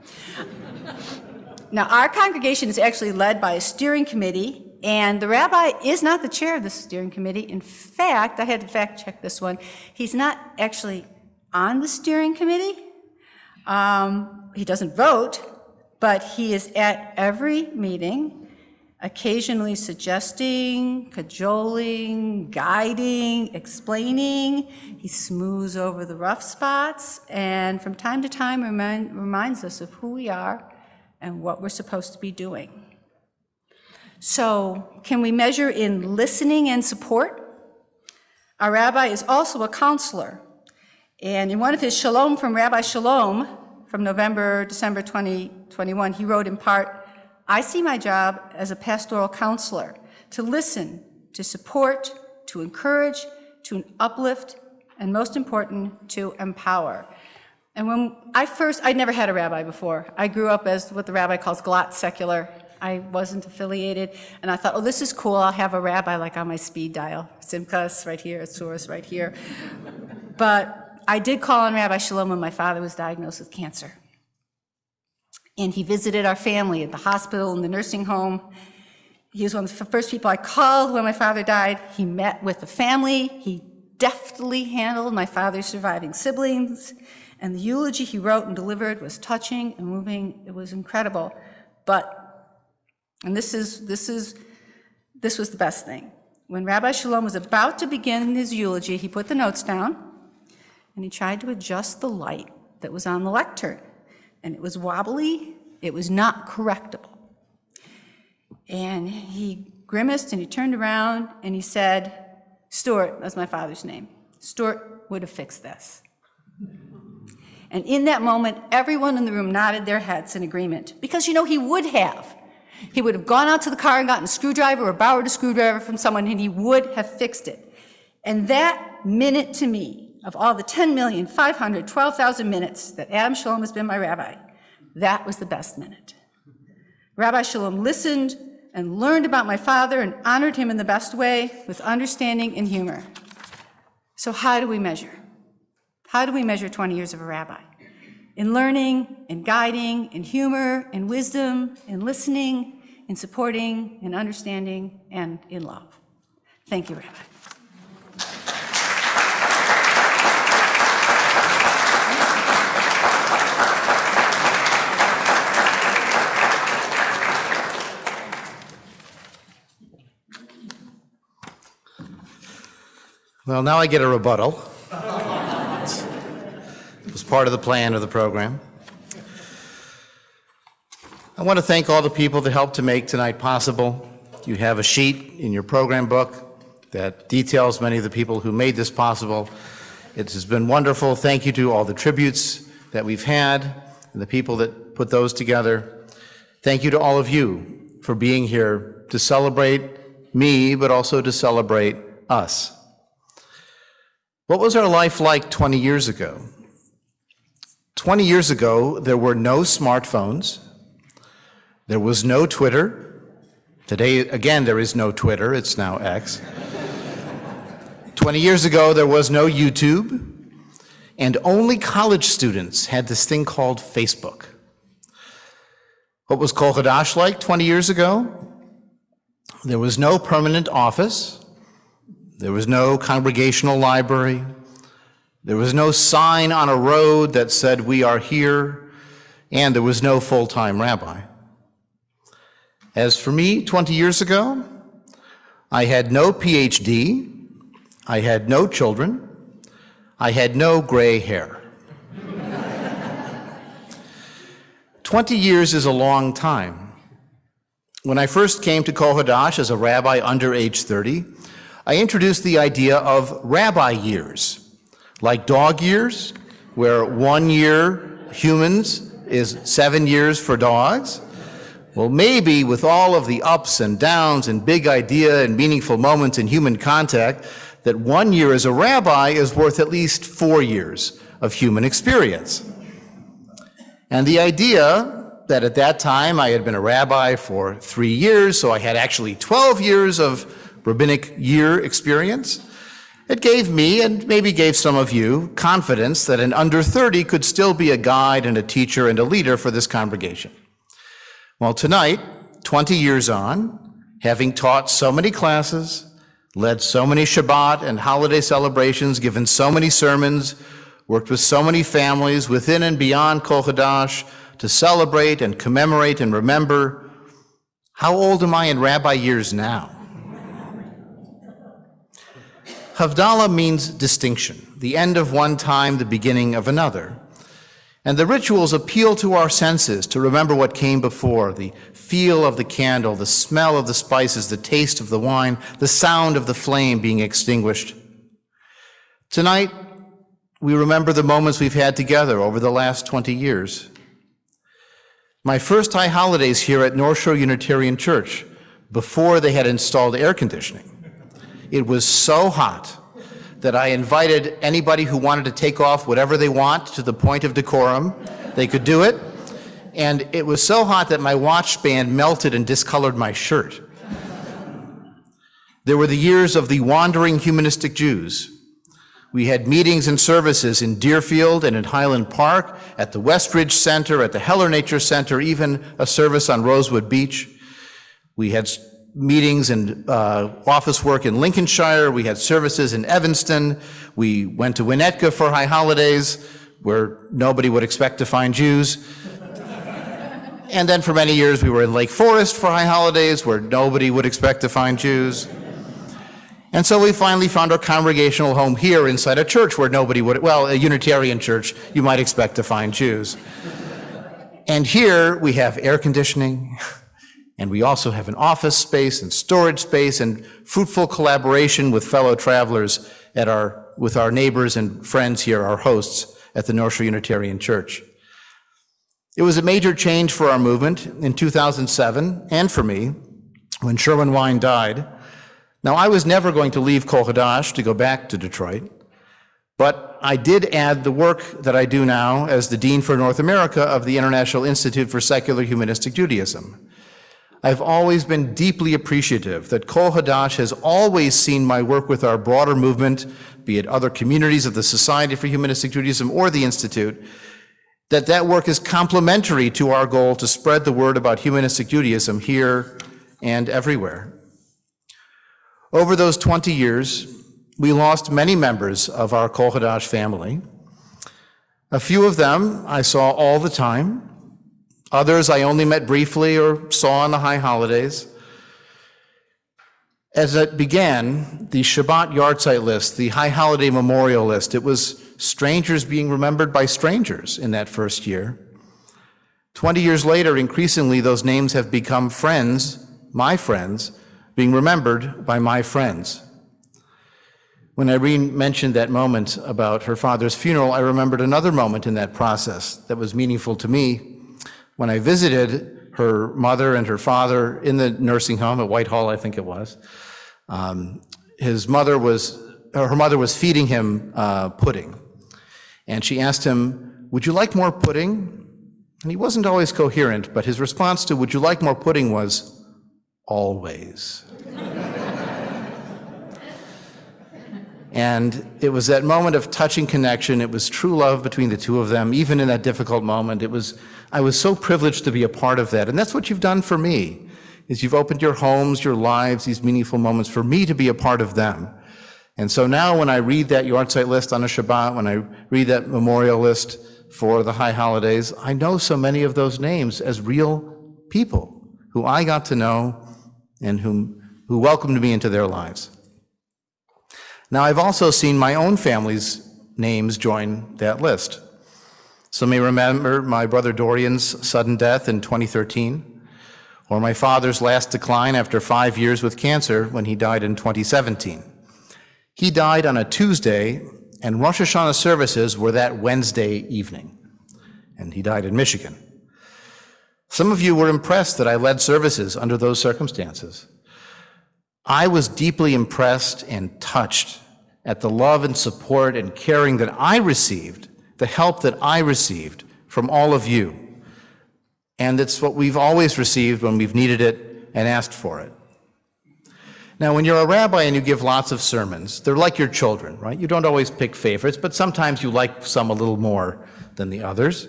Now, our congregation is actually led by a steering committee, and the rabbi is not the chair of the steering committee. In fact, I had to fact check this one. He's not actually on the steering committee. He doesn't vote, but he is at every meeting, occasionally suggesting, cajoling, guiding, explaining. He smooths over the rough spots, and from time to time reminds us of who we are and what we're supposed to be doing. So can we measure in listening and support? Our rabbi is also a counselor. And in one of his Shalom from Rabbi Shalom from December 2021, he wrote in part, "I see my job as a pastoral counselor, to listen, to support, to encourage, to uplift, and most important, to empower." And when I'd never had a rabbi before. I grew up as what the rabbi calls glot secular. I wasn't affiliated, and I thought, oh, this is cool, I'll have a rabbi like on my speed dial. Simchas right here, Source right here. But I did call on Rabbi Shalom when my father was diagnosed with cancer. And he visited our family at the hospital and the nursing home. He was one of the first people I called when my father died. He met with the family. He deftly handled my father's surviving siblings. And the eulogy he wrote and delivered was touching and moving. It was incredible. But, and this is This was the best thing. When Rabbi Shalom was about to begin his eulogy, he put the notes down and he tried to adjust the light that was on the lectern. And it was wobbly, it was not correctable. And he grimaced and he turned around and he said, Stuart, that's my father's name, Stuart would have fixed this. And in that moment, everyone in the room nodded their heads in agreement, because you know he would have. He would have gone out to the car and gotten a screwdriver or borrowed a screwdriver from someone, and he would have fixed it. And that minute to me, of all the 10,512,000 minutes that Adam Shalom has been my rabbi, that was the best minute. Rabbi Shalom listened and learned about my father and honored him in the best way, with understanding and humor. So how do we measure? How do we measure 20 years of a rabbi? In learning, in guiding, in humor, in wisdom, in listening, in supporting, in understanding, and in love. Thank you, Rabbi. Well, now I get a rebuttal. It was part of the plan of the program. I want to thank all the people that helped to make tonight possible. You have a sheet in your program book that details many of the people who made this possible. It has been wonderful. Thank you to all the tributes that we've had and the people that put those together. Thank you to all of you for being here to celebrate me, but also to celebrate us. What was our life like 20 years ago? 20 years ago, there were no smartphones. There was no Twitter. Today, again, there is no Twitter. It's now X. 20 years ago, there was no YouTube. And only college students had this thing called Facebook. What was Kol Hadash like 20 years ago? There was no permanent office. There was no congregational library. There was no sign on a road that said, we are here. And there was no full-time rabbi. As for me, 20 years ago, I had no PhD. I had no children. I had no gray hair. 20 years is a long time. When I first came to Kol Hadash as a rabbi under age 30, I introduced the idea of rabbi years, like dog years, where 1 year humans is 7 years for dogs. Well, maybe with all of the ups and downs and big idea and meaningful moments in human contact, that 1 year as a rabbi is worth at least 4 years of human experience. And the idea that at that time I had been a rabbi for 3 years, so I had actually 12 years of rabbinic year experience, it gave me, and maybe gave some of you, confidence that an under 30 could still be a guide and a teacher and a leader for this congregation. Well, tonight, 20 years on, having taught so many classes, led so many Shabbat and holiday celebrations, given so many sermons, worked with so many families within and beyond Kol Hadash to celebrate and commemorate and remember, how old am I in rabbi years now? Havdalah means distinction, the end of one time, the beginning of another. And the rituals appeal to our senses to remember what came before, the feel of the candle, the smell of the spices, the taste of the wine, the sound of the flame being extinguished. Tonight, we remember the moments we've had together over the last 20 years. My first high holidays here at North Shore Unitarian Church, before they had installed air conditioning. It was so hot that I invited anybody who wanted to take off whatever they want to the point of decorum. They could do it. And it was so hot that my watch band melted and discolored my shirt. There were the years of the wandering humanistic Jews. We had meetings and services in Deerfield and in Highland Park, at the Westridge Center, at the Heller Nature Center, even a service on Rosewood Beach. We had meetings and office work in Lincolnshire. We had services in Evanston. We went to Winnetka for high holidays, where nobody would expect to find Jews. And then for many years we were in Lake Forest for high holidays where nobody would expect to find Jews. And so we finally found our congregational home here inside a church where nobody would, well, a Unitarian church, you might expect to find Jews. And here we have air conditioning, and we also have an office space and storage space and fruitful collaboration with fellow travelers at with our neighbors and friends here, our hosts at the North Shore Unitarian Church. It was a major change for our movement in 2007 and for me when Sherwin Wine died. Now, I was never going to leave Kol Hadash to go back to Detroit, but I did add the work that I do now as the Dean for North America of the International Institute for Secular Humanistic Judaism. I've always been deeply appreciative that Kol Hadash has always seen my work with our broader movement, be it other communities of the Society for Humanistic Judaism or the Institute, that work is complementary to our goal to spread the word about humanistic Judaism here and everywhere. Over those 20 years, we lost many members of our Kol Hadash family. A few of them I saw all the time. Others I only met briefly or saw on the high holidays. As it began, the Shabbat Yahrzeit list, the high holiday memorial list, it was strangers being remembered by strangers in that first year. 20 years later, increasingly, those names have become friends, my friends, being remembered by my friends. When Irene mentioned that moment about her father's funeral, I remembered another moment in that process that was meaningful to me. When I visited her mother and her father in the nursing home at Whitehall, I think it was, her mother was feeding him pudding. And she asked him, "Would you like more pudding?" And he wasn't always coherent, but his response to "Would you like more pudding?" was, "Always." And it was that moment of touching connection. It was true love between the two of them, even in that difficult moment. I was so privileged to be a part of that. And that's what you've done for me, is you've opened your homes, your lives, these meaningful moments for me to be a part of them. And so now when I read that Yahrzeit list on a Shabbat, when I read that memorial list for the high holidays, I know so many of those names as real people who I got to know and who welcomed me into their lives. Now, I've also seen my own family's names join that list. Some may remember my brother Dorian's sudden death in 2013, or my father's last decline after 5 years with cancer when he died in 2017. He died on a Tuesday, and Rosh Hashanah services were that Wednesday evening, and he died in Michigan. Some of you were impressed that I led services under those circumstances. I was deeply impressed and touched at the love and support and caring that I received, the help that I received from all of you. And it's what we've always received when we've needed it and asked for it. Now, when you're a rabbi and you give lots of sermons, they're like your children, right? You don't always pick favorites, but sometimes you like some a little more than the others.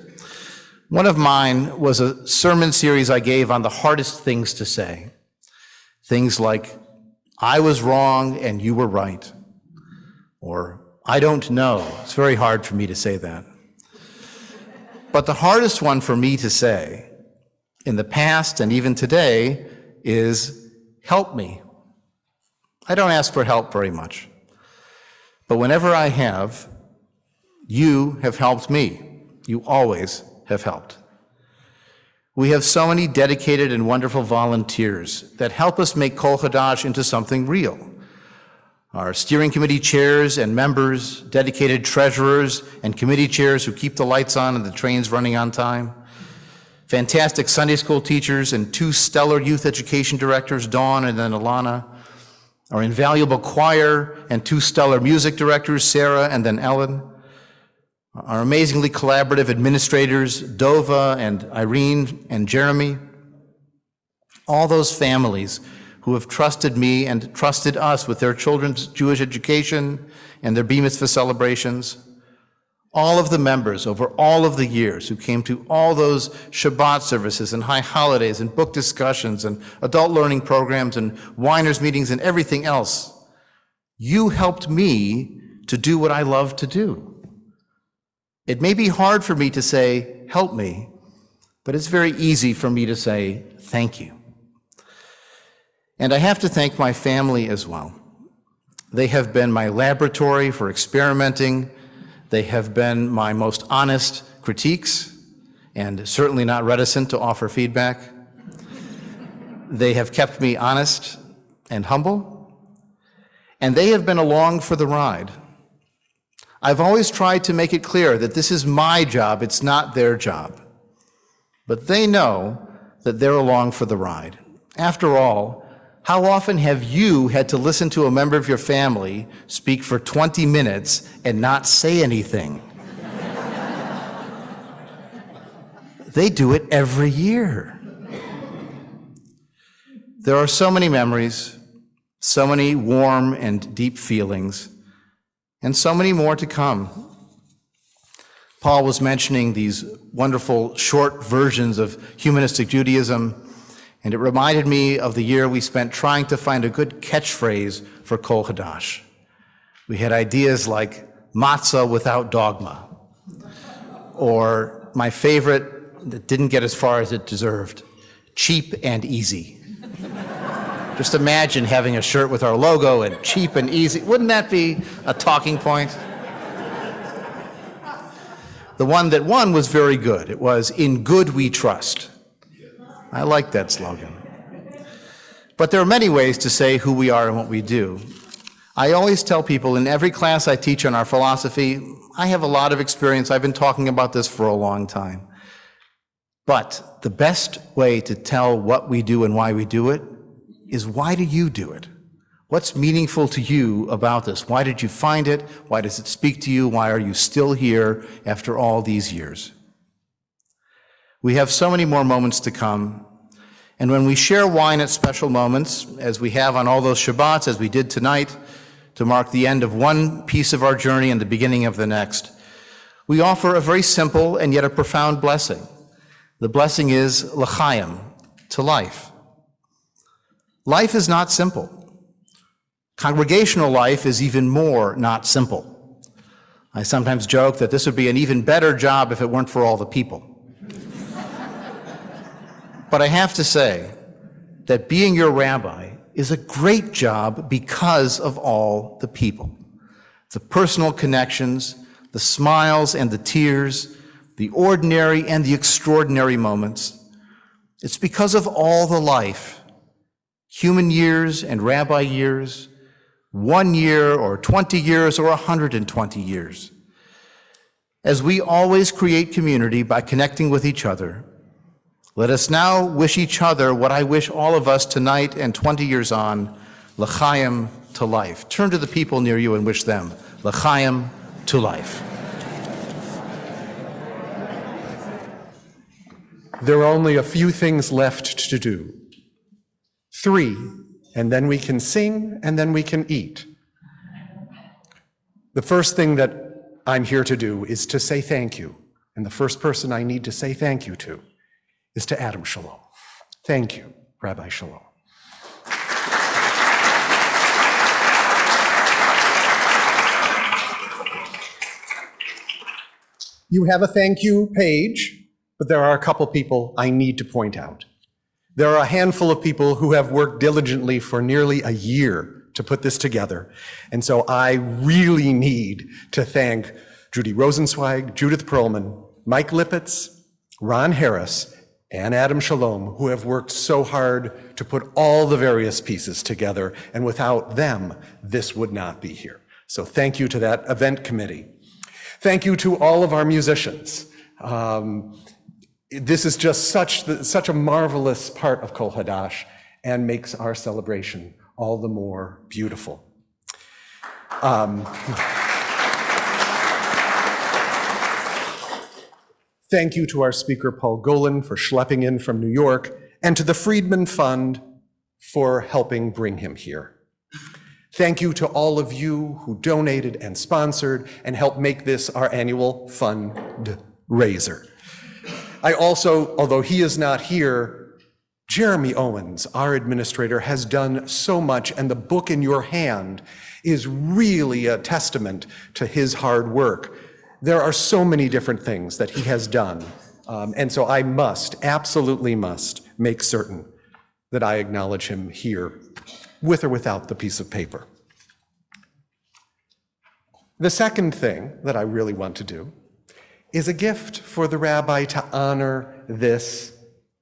One of mine was a sermon series I gave on the hardest things to say. Things like, "I was wrong and you were right," or "I don't know." It's very hard for me to say that. But the hardest one for me to say in the past and even today is, "Help me." I don't ask for help very much. But whenever I have, you have helped me. You always have helped. We have so many dedicated and wonderful volunteers that help us make Kol Hadash into something real. Our steering committee chairs and members, dedicated treasurers and committee chairs who keep the lights on and the trains running on time, fantastic Sunday school teachers and two stellar youth education directors, Dawn and then Alana, our invaluable choir and two stellar music directors, Sarah and then Ellen, our amazingly collaborative administrators, Dova and Irene and Jeremy, all those families who have trusted me and trusted us with their children's Jewish education and their B'mitzvah celebrations, all of the members over all of the years who came to all those Shabbat services and high holidays and book discussions and adult learning programs and winers meetings and everything else. You helped me to do what I love to do. It may be hard for me to say, "Help me," But it's very easy for me to say thank you. And I have to thank my family as well. They have been my laboratory for experimenting. They have been my most honest critiques, and certainly not reticent to offer feedback. They have kept me honest and humble, and they have been along for the ride. I've always tried to make it clear that this is my job, it's not their job. But they know that they're along for the ride. After all, how often have you had to listen to a member of your family speak for 20 minutes and not say anything? They do it every year. There are so many memories, so many warm and deep feelings, and so many more to come. Paul was mentioning these wonderful short versions of humanistic Judaism, and it reminded me of the year we spent trying to find a good catchphrase for Kol Hadash. We had ideas like matzah without dogma, or my favorite that didn't get as far as it deserved, cheap and easy. Just imagine having a shirt with our logo and cheap and easy. Wouldn't that be a talking point? The one that won was very good. It was, "In good we trust." I like that slogan. But there are many ways to say who we are and what we do. I always tell people in every class I teach on our philosophy, I have a lot of experience. I've been talking about this for a long time. But the best way to tell what we do and why we do it is, why do you do it? What's meaningful to you about this? Why did you find it? Why does it speak to you? Why are you still here after all these years? We have so many more moments to come. And when we share wine at special moments, as we have on all those Shabbats, as we did tonight, to mark the end of one piece of our journey and the beginning of the next, we offer a very simple and yet a profound blessing. The blessing is l'chaim, to life. Life is not simple. Congregational life is even more not simple. I sometimes joke that this would be an even better job if it weren't for all the people. But I have to say that being your rabbi is a great job because of all the people. The personal connections, the smiles and the tears, the ordinary and the extraordinary moments. It's because of all the life, human years and rabbi years, 1 year or 20 years or 120 years. As we always create community by connecting with each other, let us now wish each other what I wish all of us tonight and 20 years on, l'chaim, to life. Turn to the people near you and wish them, l'chaim, to life. There are only a few things left to do. 3, and then we can sing, and then we can eat. The first thing that I'm here to do is to say thank you. And the first person I need to say thank you to is to Adam Chalom. Thank you, Rabbi Chalom. You have a thank you page. But there are a couple people I need to point out. There are a handful of people who have worked diligently for nearly a year to put this together. And so I really need to thank Judy Rosenzweig, Judith Perlman, Mike Lippitz, Ron Harris, and Adam Chalom, who have worked so hard to put all the various pieces together. And without them, this would not be here. So thank you to that event committee. Thank you to all of our musicians. This is just such a marvelous part of Kol Hadash and makes our celebration all the more beautiful. Thank you to our speaker, Paul Golin, for schlepping in from New York, and to the Friedman Fund for helping bring him here. Thank you to all of you who donated and sponsored and helped make this our annual fundraiser. I also, although he is not here, Jeremy Owens, our administrator, has done so much, and the book in your hand is really a testament to his hard work. There are so many different things that he has done And so I must, absolutely must, make certain that I acknowledge him here, with or without the piece of paper. The second thing that I really want to do is a gift for the rabbi to honor this,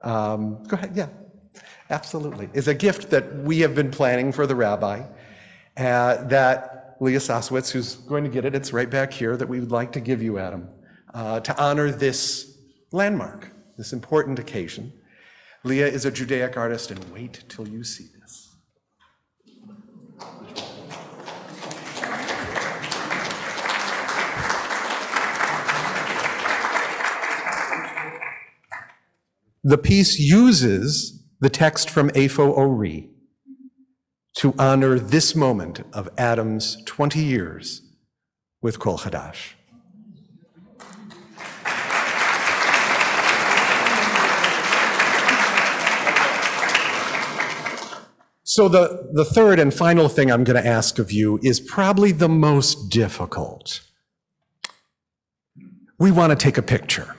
go ahead, yeah, absolutely, is a gift that we have been planning for the rabbi, that Leah Soswitz, who's going to get it, it's right back here, that we would like to give you, Adam, to honor this landmark, this important occasion. Leah is a Judaic artist, and wait till you see this. The piece uses the text from Afo Ori to honor this moment of Adam's 20 years with Kol Hadash. So the third and final thing I'm going to ask of you is probably the most difficult. We want to take a picture.